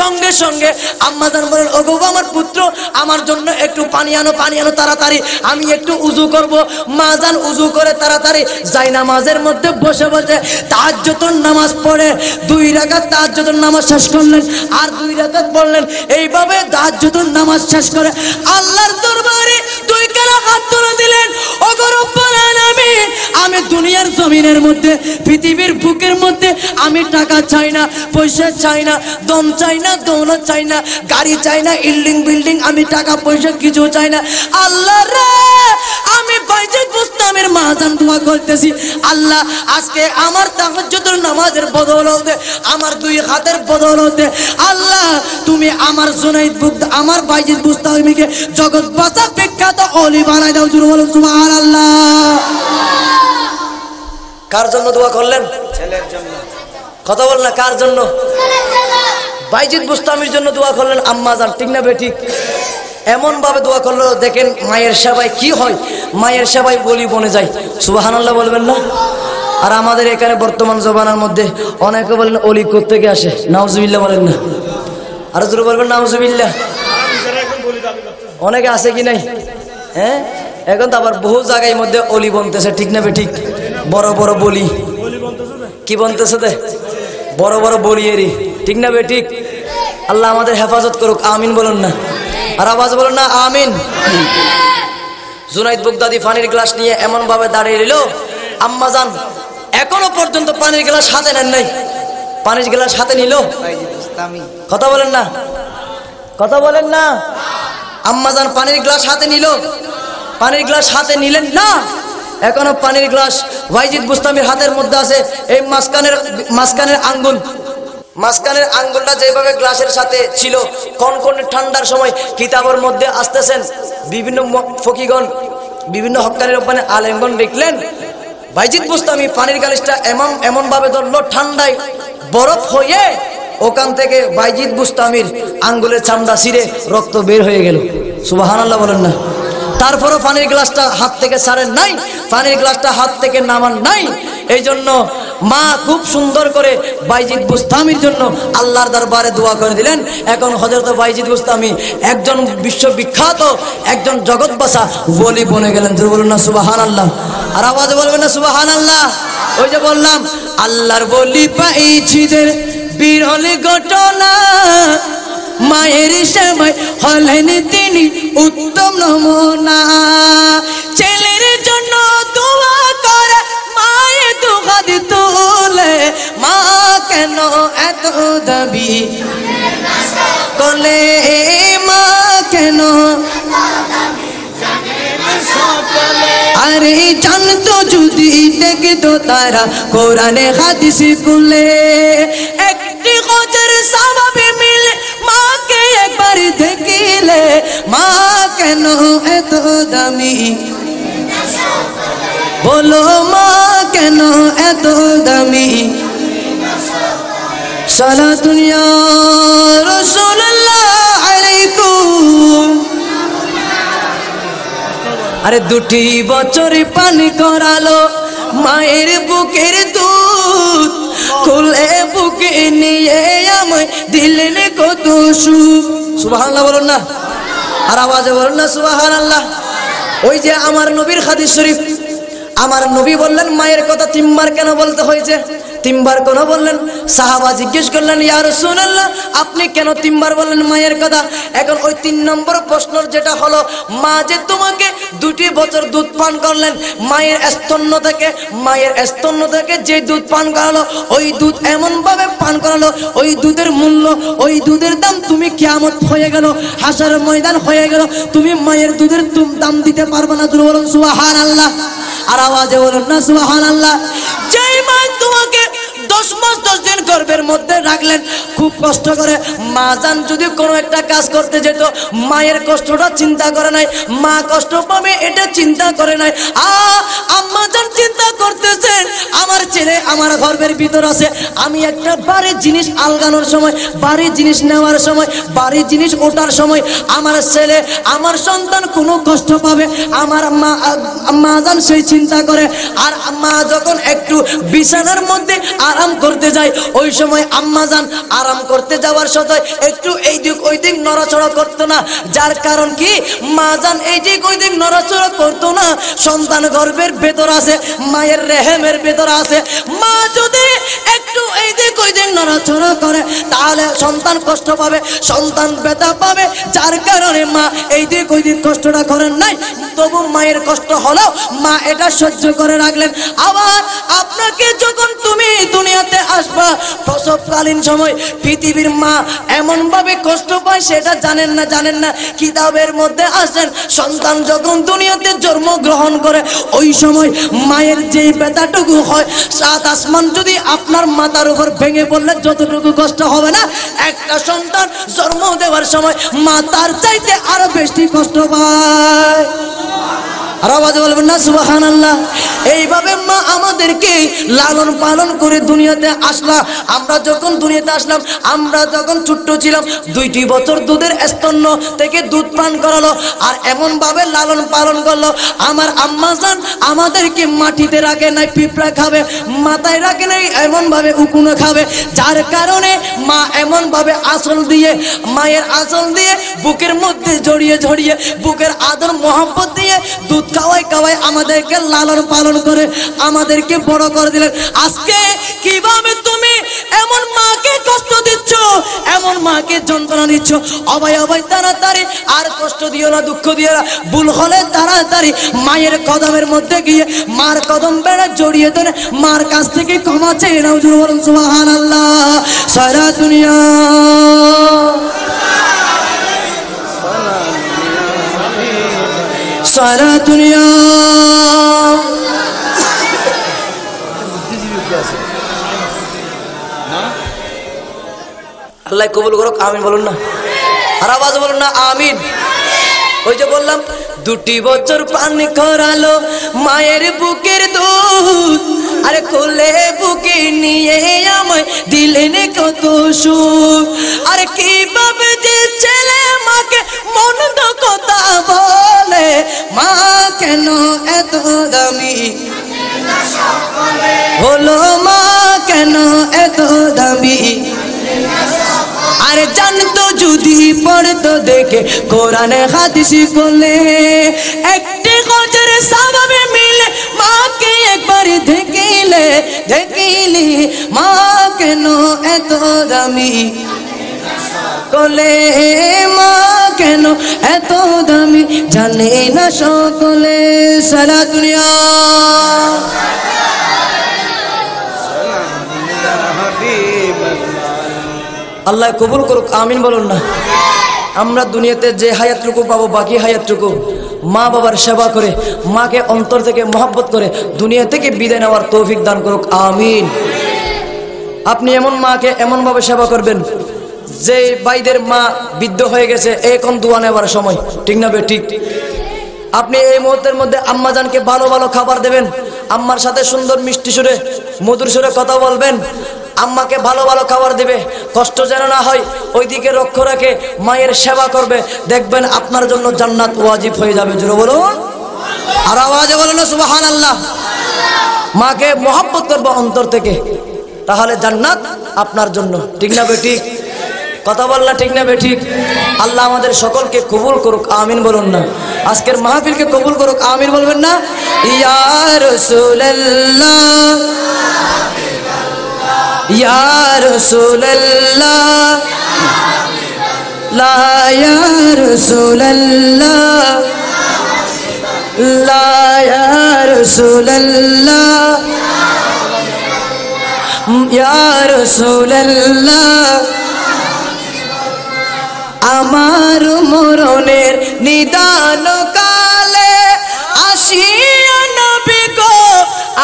সঙ্গে সঙ্গে আম্মাজান বলেন, ওগো আমার পুত্র, আমার জন্য একটু পানি আনো তাড়াতাড়ি, আমি একটু উযু করব। মাজান উযু করে তাড়াতাড়ি যায় নামাজের মধ্যে বসে তাহাজ্জুদের নামাজ পড়ে 2 রাকাত তাহাজ্জুদের নামাজ শেষ করলেন আর 2 রাকাত পড়লেন। এইভাবে তাহাজ্জুদের নামাজ শেষ করে আল্লাহর দরবারে 2 কালা হাত তুলে দিলেন, ওগো রব্বুল আলামিন, আমি দুনিয়ার জমিনের মধ্যে, পৃথিবীর বুকের মধ্যে আমি টাকা চাই না, পয়সা চাই না, দম চাই না, দৌলত চাই না, গাড়ি চাই না, বিল্ডিং বিল্ডিং আমি টাকা পয়সা কিছু চাই না। আল্লাহ রে, আমি বাইজিদ বুস্তামির মাজান দোয়া করতেছি, আল্লাহ আজকে আমার তাহাজ্জুদের নামাজের বদৌলতে, আমার 2 হাতের বদৌলতে, আল্লাহ তুমি আমার জুনাইদ বাগদাদি, আমার বাইজিদ বুস্তামিকে জগৎ বাসা বিখ্যাত ওলি বানাই দাও। জুরু বলুন সুবহানাল্লাহ। কার জন্য দোয়া করলেন? ছেলের জন্য। কথা বল না, কার জন্য? বাইজিদ বুস্তামির জন্য দোয়া করলেন আম্মাজান, ঠিক না বেঠিক? এমন ভাবে দোয়া করলো, দেখেন মায়ের সেবায় কি হয়, মায়ের সেবায় বলি বনে যায়। সুবহানাল্লাহ বলবেন না? আর আমাদের এখানে বর্তমান জমানার মধ্যে অনেকে বলেন অলি কোত্থেকে আসে, নাউজুবিল্লাহ বলেন না? আর জোরে বলবেন নাউজুবিল্লাহ। অনেকে আছে কি নাই? হ্যাঁ, এখন তো আবার বহু জায়গায় মধ্যে অলি বনতেছে, ঠিক না বেঠিক? বড় বড় বলি কি বনতেছে, দে বড় বড় বলিয়েরি, ঠিক না বেঠিক? আল্লাহ আমাদের হেফাজত করুক, আমিন বলুন না? আর আওয়াজ বলুন না, আমিন। জুনাইদ বাগদাদি পানির গ্লাস নিয়ে এমন ভাবে দাঁড়িয়ে রইল, আম্মাজান এখনো পর্যন্ত পানির গ্লাস হাতে নেন নাই, পানির গ্লাস হাতে নিল। কথা বলেন না, কথা বলেন না? আম্মাজান পানির গ্লাস হাতে নিল, পানির গ্লাস হাতে নিলেন না, এখনো পানির গ্লাস বাইজিদ বুস্তামির হাতের মধ্যে আছে। এই মাঝখানের আঙ্গুল, মাঝখানের আঙ্গুলটা যেভাবে গ্লাসের সাথে ছিল, কনকনে ঠান্ডার সময় কিতাবের মধ্যে আসতেছেন, বিভিন্ন ফকিগণ, বিভিন্ন হক্কানি রব্বানি আলেমগণ দেখলেন বাইজিদ বুস্তামি পানির গ্লাসটা এমনভাবে ধরলো, ঠান্ডায় বরফ হয়ে ওখান থেকে বাইজিদ বুস্তামির আঙ্গুলের চামড়া ছিঁড়ে রক্ত বের হয়ে গেল। সুবহানাল্লাহ বলেন না? তারপরও পানির গ্লাসটা হাত থেকে ছাড়েন নাই, পানির গ্লাসটা হাত থেকে নামান নাই। এই জন্য মা খুব সুন্দর করে বাইজিদ বুস্তামির জন্য আল্লাহর দরবারে দোয়া করে দিলেন। এখন হযরত বাইজিদ বুস্তামি একজন বিশ্ববিখ্যাত, একজন জগৎবাসা ওলি বনে গেলেন। জোরে বলুন না সুবহানাল্লাহ। আর আওয়াজ বলবেন না সুবহানাল্লাহ? ওই যে বললাম, আল্লাহর ওলি বাইজিদের বিরল ঘটনা, মায়ের সেবায় হলেন তিনি উত্তম নমুনা, ছেলের জন্য দোয়া করে মায়ে দুহাত তোলে, মা কেন এত দাবি কোলে, মা কেন, আর রে জানতো যদি দেখতো তারা কোরআনে হাদিস স্কুলে একটি হজর সাহাবী মিলে মাকে একবার দেখিলে মা কেন এত দামি বলো মা কেন এত দামি সালাতুন ইয়া রাসূলুল্লাহ আলাইকুম আরে দুটি বছর পান করালো মায়ের বুকের দুধ খুলে বুকে নিয়ে আমায় দিলেন কত সুখ সুবহানাল্লাহ বলুন না আর আওয়াজে বলুন না সুবহানাল্লাহ ওই যে আমার নবীর হাদিস শরীফ আমার নবী বললেন মায়ের কথা তিনবার কেন বলতে হয়েছে তিনবার কেন বললেন সাহাবা জিজ্ঞেস করলেন ইয়া রাসূলুল্লাহ আপনি কেন তিনবার বললেন মায়ের কথা এখন ওই তিন নম্বর প্রশ্নর যেটা হলো মা যে তোমাকে দুটি বছর দুধ পান করলেন মায়ের স্তন্য থেকে যে দুধ পান করালো ওই দুধ এমন ভাবে পান করালো ওই দুধের মূল্য ওই দুধের দাম তুমি কিয়ামত হয়ে গেল হাসর ময়দান হয়ে গেল তুমি মায়ের দুধের দাম দিতে পারবে না জোরে বলুন সুবহানাল্লাহ আর আওয়াজে বলুন না সুবহানাল্লাহ যেই মা তোমাকে 10 মাস 10 দিন গর্ভের মধ্যে রাখলেন খুব কষ্ট করে মা জান যদি কোনো একটা কাজ করতে যেত মায়ের কষ্টটা চিন্তা করে নাই মা কষ্ট পাবে এটা চিন্তা করে নাই আম্মা জান চিন্তা করতেছেন আমার ছেলে আমার গর্ভের ভিতর আছে আমি একটা ভারী জিনিস আলগানোর সময় ভারী জিনিস নেওয়ার সময় ভারী জিনিস ওঠার সময় আমার ছেলে আমার সন্তান কোনো কষ্ট পাবে আমার মা জান সেই চিন্তা করে আর মা যখন একটু বিছানার মধ্যে আরাম করতে যায় ওই সময় আম্মা জান আরাম করতে যাওয়ার সময় একটু এই দিক ওই দিক নড়াচড়া করতো না যার কারণ কি মা জান এই দিক ওই দিক নড়াচড়া করতো না সন্তান গর্ভের ভেতর আছে মায়ের রেহেমের ভেতর আছে মা যদি একটু এই দিক ওই দিক নড়াচড়া করে তাহলে সন্তান কষ্ট পাবে সন্তান ব্যথা পাবে যার কারণে মা এই দিক ওই দিক কষ্টটা করেন নাই তবু মায়ের কষ্ট হলো মা এটা সহ্য করে রাখলেন আবার আপনাকে যখন তুমি দুনিয়াতে আসবা প্রসবকালীন সময় পৃথিবীর মা এমন ভাবে কষ্ট পায় সেটা জানেন না কিতাবের মধ্যে আসেন সন্তান যখন দুনিয়াতে জন্ম গ্রহণ করে ওই সময় মায়ের যেই ব্যথাটুকু হয় সাত আসমান যদি আপনার মাথার উপর ভেঙে পড়লে যতটুকু কষ্ট হবে না একটা সন্তান জন্ম দেওয়ার সময় মা তার চাইতে আরো বেশি কষ্ট পায় আর আওয়াজ বলবেন না সুবহানাল্লাহ এইভাবে মা আমাদেরকে লালন পালন করে দুনিয়াতে আসলাম আমরা যখন দুনিয়াতে আসলাম আমরা যখন ছোট্ট ছিলাম দুইটি বছর দুধের স্তন্য থেকে দুধ পান করালো আর এমনভাবে লালন পালন করলো আমার আম্মা জান আমাদেরকে মাটিতে রাখে নাই পিঁপড়া খাবে মাথায় রাখে নাই এমনভাবে উকুনো খাবে যার কারণে মা এমনভাবে মায়ের আঁচল দিয়ে বুকের মধ্যে জড়িয়ে বুকের আদর মহব্বত দিয়ে দুধ খাওয়াই আমাদেরকে লালন পালন করে আমাদেরকে বড় করে দিলেন আজকে কিভাবে তুমি এমন মাকে কষ্ট দিচ্ছ এমন মাকে যন্ত্রণা দিচ্ছ অবাই তাড়াতাড়ি আর কষ্ট দিও না দুঃখ দিও না ভুল হলে তাড়াতাড়ি মায়ের কদমের মধ্যে গিয়ে মার কদম বেড়া জড়িয়ে ধরে মার কাছ থেকে ক্ষমা চেয়ে নাও বলুন সুবহানাল্লাহ সারা দুনিয়া सारा दुनिया अल्लाह कबूल करो आमीन बोलो ना और आवाज बोलो ना आमीन ওই যে বললাম দুটি বছর পান করালো মায়ের বুকের দুধ আর কোলে বুকে নিয়ে আমায় দিলেন কত সুখ আর কিভাবে যে ছেলে মাকে মন্দ কথা বলে মা কেন এত দামি বলো মা কেন এত দামি আরে জানতো যদি পড়তো দেখে কোরআনে হাদিস বলে একটি হজর সাহাবী মিলে মাকে একবার দেখিলে মা কেন এত দামি কোলে মা কেন এত দামি জানে না সকলে সারা দুনিয়া আল্লাহ কবুল করুক আমিন বলুন না আমরা দুনিয়াতে যে হায়াতটুকু পাবো বাকি হায়াতটুকু মা বাবার সেবা করে মাকে অন্তর থেকে মহব্বত করে দুনিয়া থেকে বিদায় নেওয়ার তৌফিক দান করুক, আমিন। আপনি এমন মাকে এমনভাবে সেবা করবেন যে ভাইদের মা বৃদ্ধ হয়ে গেছে এখন দোয়া নেওয়ার সময়, ঠিক না বে? ঠিক। আপনি এই মুহূর্তের মধ্যে আম্মাজানকে ভালো ভালো খাবার দেবেন, আম্মার সাথে সুন্দর মিষ্টি সুরে মধুর সুরে কথা বলবেন, আম্মাকে ভালো ভালো খাবার দেবে, কষ্ট যেন না হয় ওইদিকে লক্ষ্য রাখে মায়ের সেবা করবে, দেখবেন আপনার জন্য জান্নাত ওয়াজিব হয়ে যাবে। জোরে বলো, আর আওয়াজে বলো না সুবহানাল্লাহ। মাকে মহব্বত করবো অন্তর থেকে, তাহলে জান্নাত আপনার জন্য, ঠিক না বে? ঠিক। কথা বললা ঠিক না বে? ঠিক। আল্লাহ আমাদের সকলকে কবুল করুক, আমিন বলুন না। আজকের মাহফিলকে কবুল করুক, আমিন বলবেন না? ইয়া রাসূলুল্লাহ, ইয়া রাসূলুল্লাহ, লা ইয়া রাসূলুল্লাহ, লা ইয়া রাসূলুল্লাহ, ইয়া রাসূলুল্লাহ। আমার মরণের নিদান কালে আসিয়া নবী গো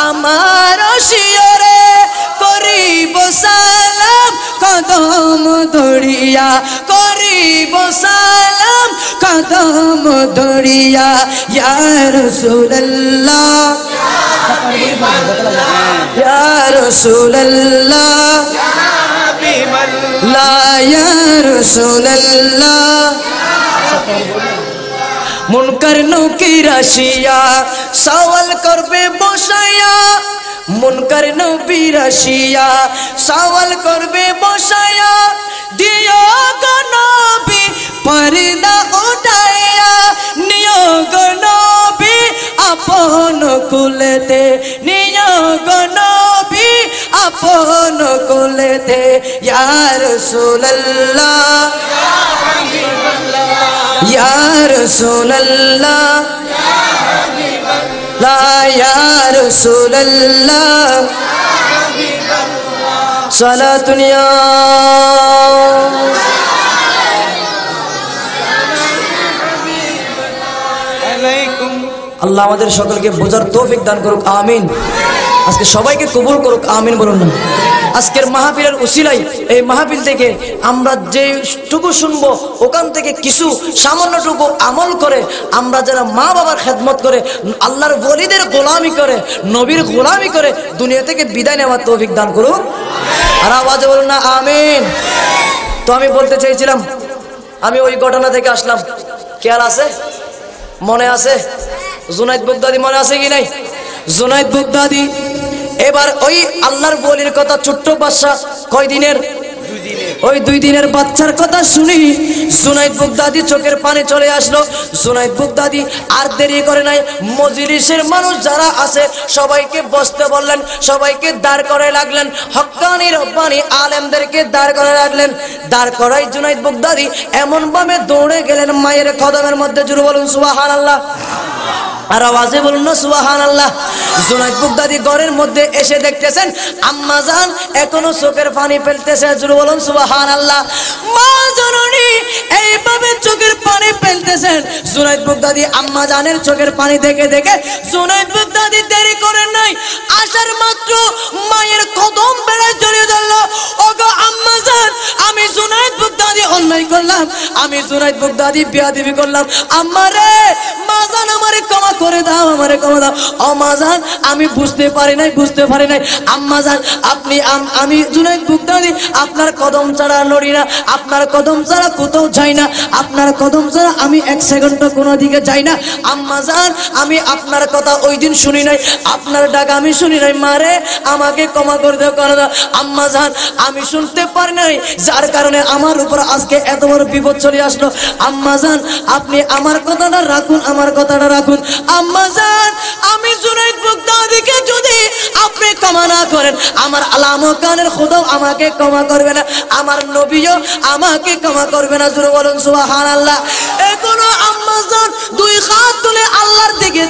আমার শিয়রে করিব সালাম কদম ধরিয়া, করিব সালাম কদম ধরিয়া। ইয়া রাসূলুল্লাহ, ইয়া রাসূলুল্লাহ, লা ইয়া রাসূলুল্লাহ। মুনকার নকির আসিয়া সওয়াল করবে বসায়া, মুনকার নকির আসিয়া সওয়াল করবে বসায়া, দিও গো নবী পর্দা উঠায়া, নিও গো নবী আপন কুলেতে, নিও গো নবী আপন কুলেতে। ইয়া রাসূলুল্লাহ, ইয়া রাসূলুল্লাহ, লা ইয়া রাসূলুল্লাহ, সালাতুন ইয়া আলাইকুম। আল্লাহ আমাদের সকলকে বোঝার তৌফিক দান করুক, আমিন। আজকে সবাইকে কবুল করুক, আমিন বলুন না। আজকের মাহফিলের উসিলাই এই মাহফিল থেকে আমরা যেটুকু শুনবো ওখান থেকে কিছু সামান্যটুকু আমল করে আমরা যারা মা বাবার খেদমত করে আল্লাহর ওলিদের গোলামি করে নবীর গোলামি করে দুনিয়া থেকে বিদায় নেওয়ার তৌফিক দান করুক, আর আওয়াজে বলুন না আমিন। তো আমি বলতে চাইছিলাম, আমি ওই ঘটনা থেকে আসলাম, খেয়াল আছে, মনে আছে? জুনাইদ বুগদাদি মনে আছে কি নাই? জুনাইদ বুগদাদি এবার ওই আল্লাহর বলির কথা ছোট্ট বাচ্চা কয় দিনের, ওই 2 দিনের বাচ্চার কথা শুনি জুনাইদ বুগদাদি চোখের পানি চলে আসলো। জুনাইদ বুগদাদি আর দেরি করে নাই, মজলিসের মানুষ যারা আছে সবাইকে বসতে বললেন, সবাইকে দাঁড় করে লাগলেন, হক্কানি রব্বানি আলেমদেরকে দাঁড় করে লাগলেন। দাঁড় করাই জুনাইদ বুগদাদি এমনভাবে দৌড়ে গেলেন মায়ের কদমের মধ্যে, জুরু বলুন সুবহানাল্লাহ, আর আওয়াজে বলুন না সুবহানাল্লাহ। জুনাইদ বুগদাদি ঘরের মধ্যে এসে দেখতেছেন আম্মা জান এখনো চোখের পানি ফেলতেছে, জুরু বলুন সুবহানাল্লাহ। মা জননী এইভাবে চোখের পানি ফেলতেছেন, জুনাইদ বুগদাদি আম্মা জানের চোখের পানি দেখে দেখে জুনাইদ বুগদাদি দেরি করেন নাই, আসার মাত্র মায়ের কদম বেড়ায় জড়িয়ে ধরলো, ওগো আম্মা জান আমি জুনাইদ বুগদাদি অন্যায় করলাম, আমি জুনাইদ বুগদাদি বেয়াদবি করলাম, আম্মা রে মা জান আমারে ক্ষমা করে দাও, আমারে ক্ষমা দাও, ও মা জান আমি বুঝতে পারি নাই, বুঝতে পারি নাই, আম্মা জান আপনি আমি জুনাইদ বুগদাদি আপনার কদম ছাড়া নড়ি না, আপনার কদম ছাড়া কোথাও যাই না, আপনার কদম ছাড়া আমি 1 সেকেন্ডও কোনো দিকে যাই না, আম্মা জান আমি আপনার কথা ওই দিন শুনি নাই, আপনার ডাক আমি শুনি নাই, মারে আমাকে ক্ষমা করে দাও, করে দাও, আম্মা জান আমি শুনতে পারি নাই, যার কারণে আমার উপর আজকে এত বড় বিপদ চলে আসলো, আম্মা জান আপনি আমার কথাটা রাখুন, আমার কথাটা রাখুন, আম্মা জান আমি জুনাইদ বুগদাদিকে যদি আপনি ক্ষমা না করেন আমার আলামো কানের খোদাও আমাকে ক্ষমা করবে না, আমার নবীও আমাকে ক্ষমা করবে না, জোরে বলুন সুবহানাল্লাহ। জানো আম্মাজান দুই হাত তুলে আল্লাহর দিকে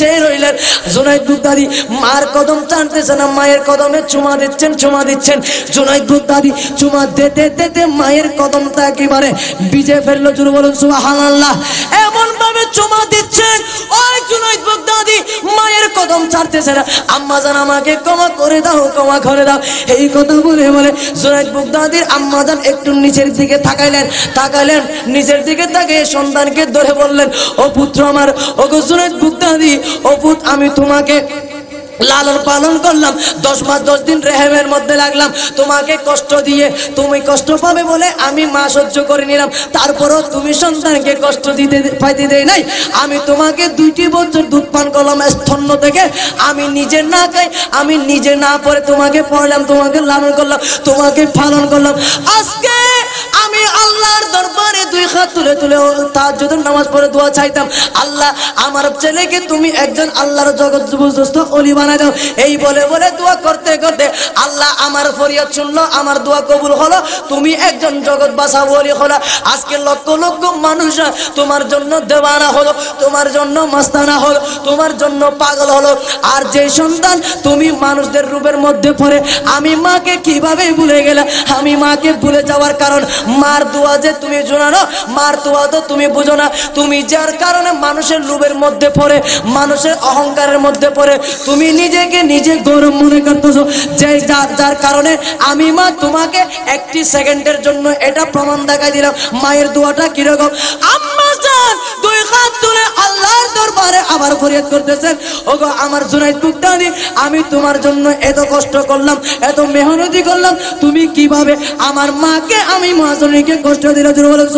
চেয়ে রইলেন। জুনাইদ বুগদাদি মার কদম টানতেছেন না, মায়ের কদমে চুমা দিচ্ছেন চুমা দিচ্ছেন। জুনাইদ বুগদাদি চুমা দিতে দিতে মায়ের কদমটা একেবারে ভিজে ফেললো। জোরে বলুন সুবহানাল্লাহ। এমন ভাবে চুমা দিচ্ছেন ওই জুনাইদ বুগদাদি মায়ের কদম ছাড়তেছে না, আম্মাজান আমাকে ক্ষমা করে দাও ক্ষমা করে দাও। এই কথা বলে বলে জুনাইদ বুগদাদির আম্মাজান একটু নিচের দিকে তাকাইলেন, তাকালেন নিচের দিকে তাকিয়ে সন্তানকে ধরে বললেন, ও পুত্র আমার, ও গো জুনাইদ বুগদাদি, ও পুত্র আমি তোমাকে লালন পালন করলাম, 10 মাস 10 দিন রেহেমের মধ্যে লাগলাম, তোমাকে কষ্ট দিয়ে, তুমি কষ্ট পাবে বলে আমি মা সহ্য করে নিলাম, তারপরও তুমি সন্তানকে কষ্ট দিতে পাইতে দেই নাই। আমি তোমাকে 2টি বছর দুধ পান করলাম, স্তন্য থেকে আমি নিজে না খাই, আমি নিজে না পরে তোমাকে পড়লাম, তোমাকে লালন করলাম, তোমাকে পালন করলাম। আজকে আমি আল্লাহর দরবারে দুই হাত তুলে তুলে তাহাজ্জুদের নামাজ পড়ে দোয়া চাইতাম, আল্লাহ আমার ছেলেকে তুমি একজন আল্লাহর জগৎবস্ত অলি বানাই দাও। এই বলে বলে দোয়া করতে করতে আল্লাহ আমার ফরিয়াদ শুনলো, আমার দোয়া কবুল হলো, তুমি একজন জগৎ বাসা অলি হলো। আজকে লক্ষ লক্ষ মানুষ তোমার জন্য দেওয়ানা হলো, তোমার জন্য মাস্তানা হলো, তোমার জন্য পাগল হলো। আর যে সন্তান তুমি মানুষদের রূপের মধ্যে পড়ে, আমি মাকে কিভাবে ভুলে গেলে, আমি মাকে ভুলে যাওয়ার কারণ মার দোয়া যে তুমি জানো, মার দোয়া তো তুমি বুঝো না। তুমি যার কারণে মানুষের লোভের মধ্যে পড়ে, মানুষের অহংকারের মধ্যে পড়ে, তুমি নিজেকে নিজে গরম মনে করতেছো। যে যার কারণে আমি মা তোমাকে 1 সেকেন্ডের জন্য এটা প্রমাণ দেখাই দিলাম মায়ের দোয়াটা কিরকম। আম্মা জান দুই হাত তুলে আল্লাহর দরবারে আবার ফরিয়াদ করতেছেন, ওগো আমার জুনাইদ বুগদাদি, আমি তোমার জন্য এত কষ্ট করলাম, এত মেহনতি করলাম, তুমি কিভাবে আমার মাকে, আমি মহাজনীকে কষ্ট দিলাম।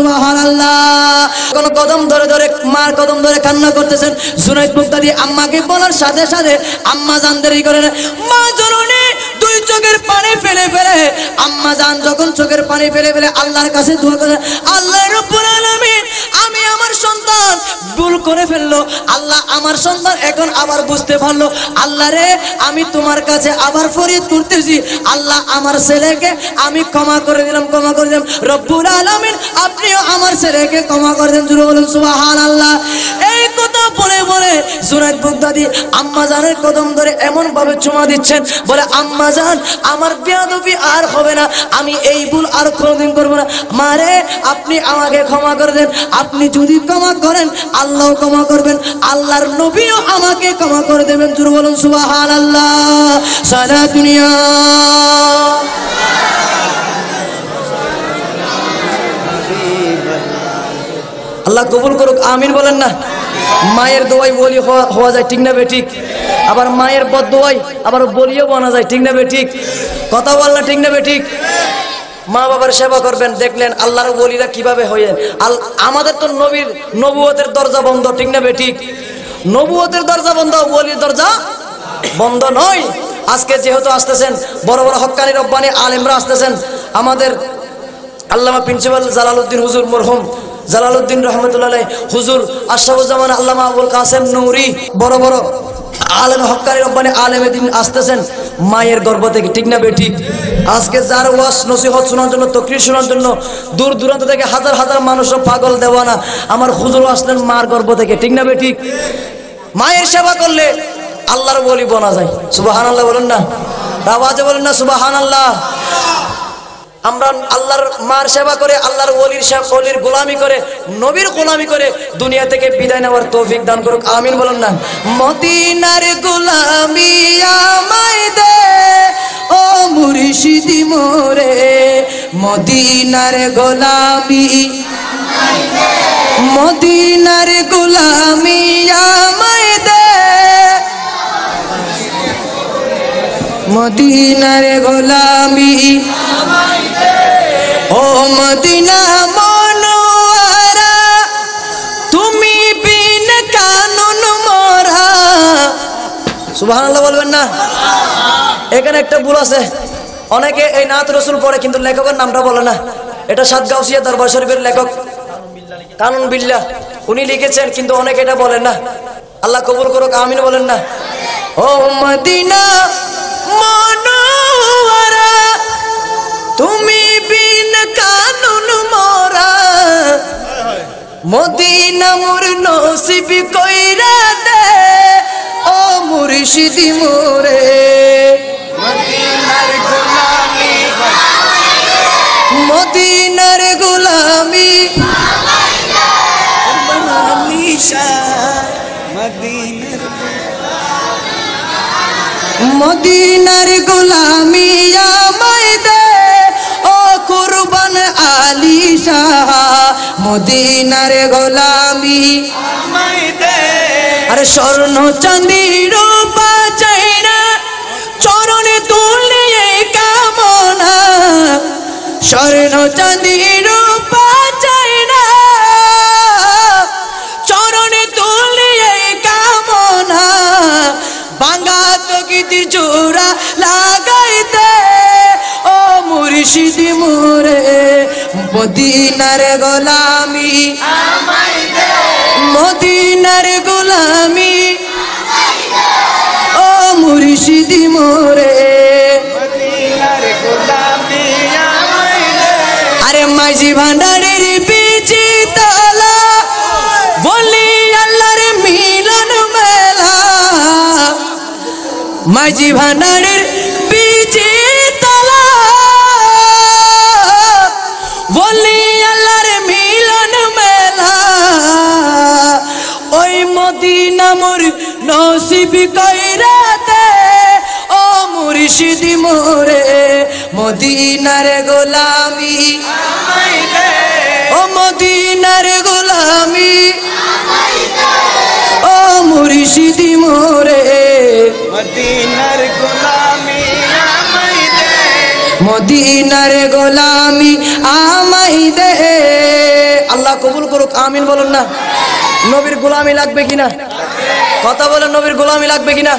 সুবহানাল্লাহ। কদম ধরে ধরে, মার কদম ধরে কান্না করতেছেন। জুনাইদ বুগদাদি আম্মাকে বলার সাথে সাথে আম্মা জান দেরি করে না, মা জননী দুই চোখের পানি ফেলে ফেলে, আম্মা জান যখন চোখের পানি ফেলে ফেলে আল্লাহর কাছে দোয়া করে, আল্লাহ রাব্বুল আলামিন, আমি আমার সন্তান ভুল করে ফেললো, আল্লাহ আমার সন্তান এখন আবার বুঝতে পারলো, আল্লাহ রে আমি তোমার কাছে আবার ফরিয়াদ করতেছি, আল্লাহ আমার ছেলেকে আমি ক্ষমা করে দিলাম ক্ষমা করে দিলাম, রব্বুল আলামিন আপনিও আমার ছেলেকে ক্ষমা করে দেন। জোরে বলুন সুবহানাল্লাহ। এই কথা বলে বলে জুনাইদ বুগদাদি আম্মা জানের কদম ধরে এমন ভাবে চুমা দিচ্ছেন, বলে আম্মা জান আমার বেয়াদবি আর হবে না, আমি এই ভুল আর কোনোদিন করবো না, মারে আপনি আমাকে ক্ষমা করে দেন, আপনি যদি ক্ষমা করেন আল্লাহ ক্ষমা করবেন, আল্লাহর নবীও আমাকে ক্ষমা করে দেবেন। জোরে বলুন সুবহানাল্লাহ। সারা দুনিয়া আল্লাহ কবুল করুক, আমিন বলেন না। মায়ের দোয়ায় বলি হওয়া যায়, ঠিক না বেঠিক? আবার মায়ের বদদোয়ায় আবার বলিও বানা যায়, ঠিক না বেঠিক? কথা বললা, ঠিক না বেঠিক? মা বাবার সেবা করবেন, দেখলেন আল্লাহর ওলিরা কিভাবে হইলেন। আমাদের তো নবীর নবুয়তের দরজা বন্ধ, ঠিক না বেঠিক? নবুয়তের দরজা বন্ধ, ওলির দরজা বন্ধ নয়। আজকে যেহেতু আসতেছেন বড় বড় হক্কানি রব্বানি আলেমরা আসতেছেন, আমাদের আল্লামা প্রিন্সিপাল জালালউদ্দিন হুজুর, মরহুম জালালউদ্দিন রহমতুল্লাহ আলাইহি হুজুর, আশরাফুজ্জামান আল্লামা আবুল কাসেম নূরী, বড় বড় আলেম হক্কানি রব্বানি আলেম এদিন আসতেছেন মায়ের গর্ভ থেকে, ঠিক না বেঠিক? আজকে যার ওয়াজ নসিহত শোনার জন্য, তকরির শোনার জন্য দূর দূরান্ত থেকে হাজার হাজার মানুষও পাগল দেওয়ানা, আমার হুজুর আসলেন মার গর্ভ থেকে, ঠিক না বেঠিক? মায়ের সেবা করলে আল্লাহর ওলি বনা যায়। সুবহানাল্লাহ বলেন না, আওয়াজে বলেন না সুবহানাল্লাহ। আমরা আল্লাহর মার সেবা করে, আল্লাহর ওলির গোলামি করে, নবীর গোলামি করে দুনিয়া থেকে বিদায় নেওয়ার তৌফিক দান করুক, আমিন বলুন না। মদিনার গোলামি আমায় দে ও মুর্শিদি মোরে, মদিনার গোলামি আমায় দে, মদিনার গোলামি আমায় দে, মদিনার গোলামি ও মদিনা মনোয়ারা, তুমি বিন কানুন মোরা। সুবহানাল্লাহ বলবেন না? এখানে একটা ভুল আছে, অনেকে এই নাত রসুল পড়ে কিন্তু লেখকের নামটা বলে না। এটা সাতগাঁওসিয়া দরবার শরীফের লেখক কানুন বিল্লাহ উনি লিখেছেন, কিন্তু অনেকে এটা বলেন না। আল্লাহ কবুল করুক, আমিন বলেন না। ও মদিনা মনোয়ারা, তুমি বিন কানুন মোরা, Medina bi koira de o murshidi more madinar gulami madinar gulami manisha madinar madinar gulami ya maide o kurban ali shah মদিনার গোলামি আর স্বর্ণ চাঁদি রূপা চাই না চরণে তুলে কামনা স্বর্ণ চাঁদি রূপা চাই না চরণে তুলে কামনা ভাঙা তকিতে জোড়া লাগাইতে ও মুর্শিদি মোরে মদিনার গোলামি মদিনার গোলামি ও মুর্শিদি মোরে আরে মাঝি ভান্ডারের বিচি তালা বলি আল্লাহর মিলন মেলা মাঝি ভান্ডারের বিচি বলি আল্লাহর মিলন মেলা ওই মদিনা মোর নসিব কইরা দে ও মুর্শিদি মোরে মদিনার গোলামি ও মদিনার গোলামি ও মুর্শিদি মোরে মদিনার গোলামি মদিনার গোলামি আমাই দে আল্লাহ কবুল করুক আমিন বলুন না নবীর গোলামি লাগবে কিনা কথা বলেন নবীর গোলামি লাগবে কিনা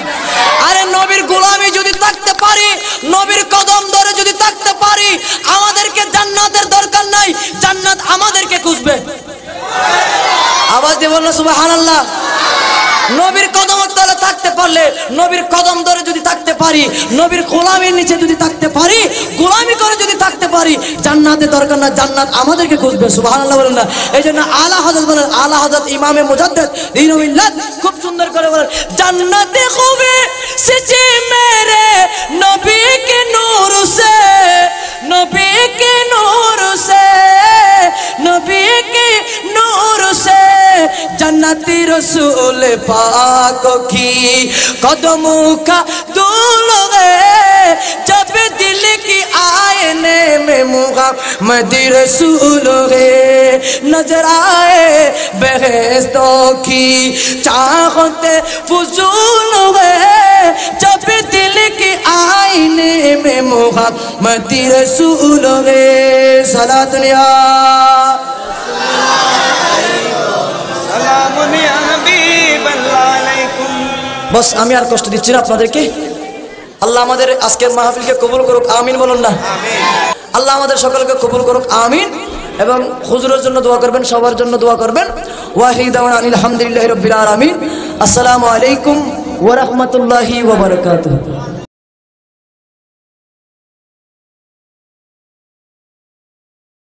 আরে নবীর গোলামি যদি থাকতে পারি নবীর কদম ধরে যদি থাকতে পারি আমাদেরকে জান্নাতের দরকার নাই জান্নাত আমাদেরকে খুঁজবে আওয়াজ দিয়ে বলুন সুবহানাল্লাহ নবীর কদমের তলে থাকতে পারলে নবীর কদম ধরে যদি থাকতে পারি নবীর গোলামের নিচে যদি থাকতে পারি গোলামি করে যদি থাকতে পারি জান্নাতে দরকার না জান্নাত আমাদেরকে খুঁজবে সুবহানাল্লাহ বলেন না এইজন্য আলা হযরত বলেন আলা হযরত ইমামে মুজাদ্দিদ দীনুল মিল্লাত খুব সুন্দর করে বলেন জান্নাতে খুবে সিজে মেরে নবী কে নূর সে जन्नती रसूल पाक की कदमों का धूल है जब दिल की आईने में मुहम्मद रसूल है नजर आए बेहेस्तों की चाहते फजूल है जब दिल की आईने में मुहम्मद रसूल है सलात या বস আমি আর কষ্ট দিচ্ছি না আপনাদেরকে আল্লাহ আমাদের আজকের মাহফিলকে কবুল করুক আমিন বলুন না আল্লাহ আমাদের সকলকে কবুল করুক আমিন এবং হুজুরের জন্য দোয়া করবেন সবার জন্য দোয়া করবেন ওয়াহিদ আলহামদুলিল্লাহি রাব্বিল আলামিন আসসালামু আলাইকুম ওয়া রাহমাতুল্লাহি ওয়া বারাকাতুহু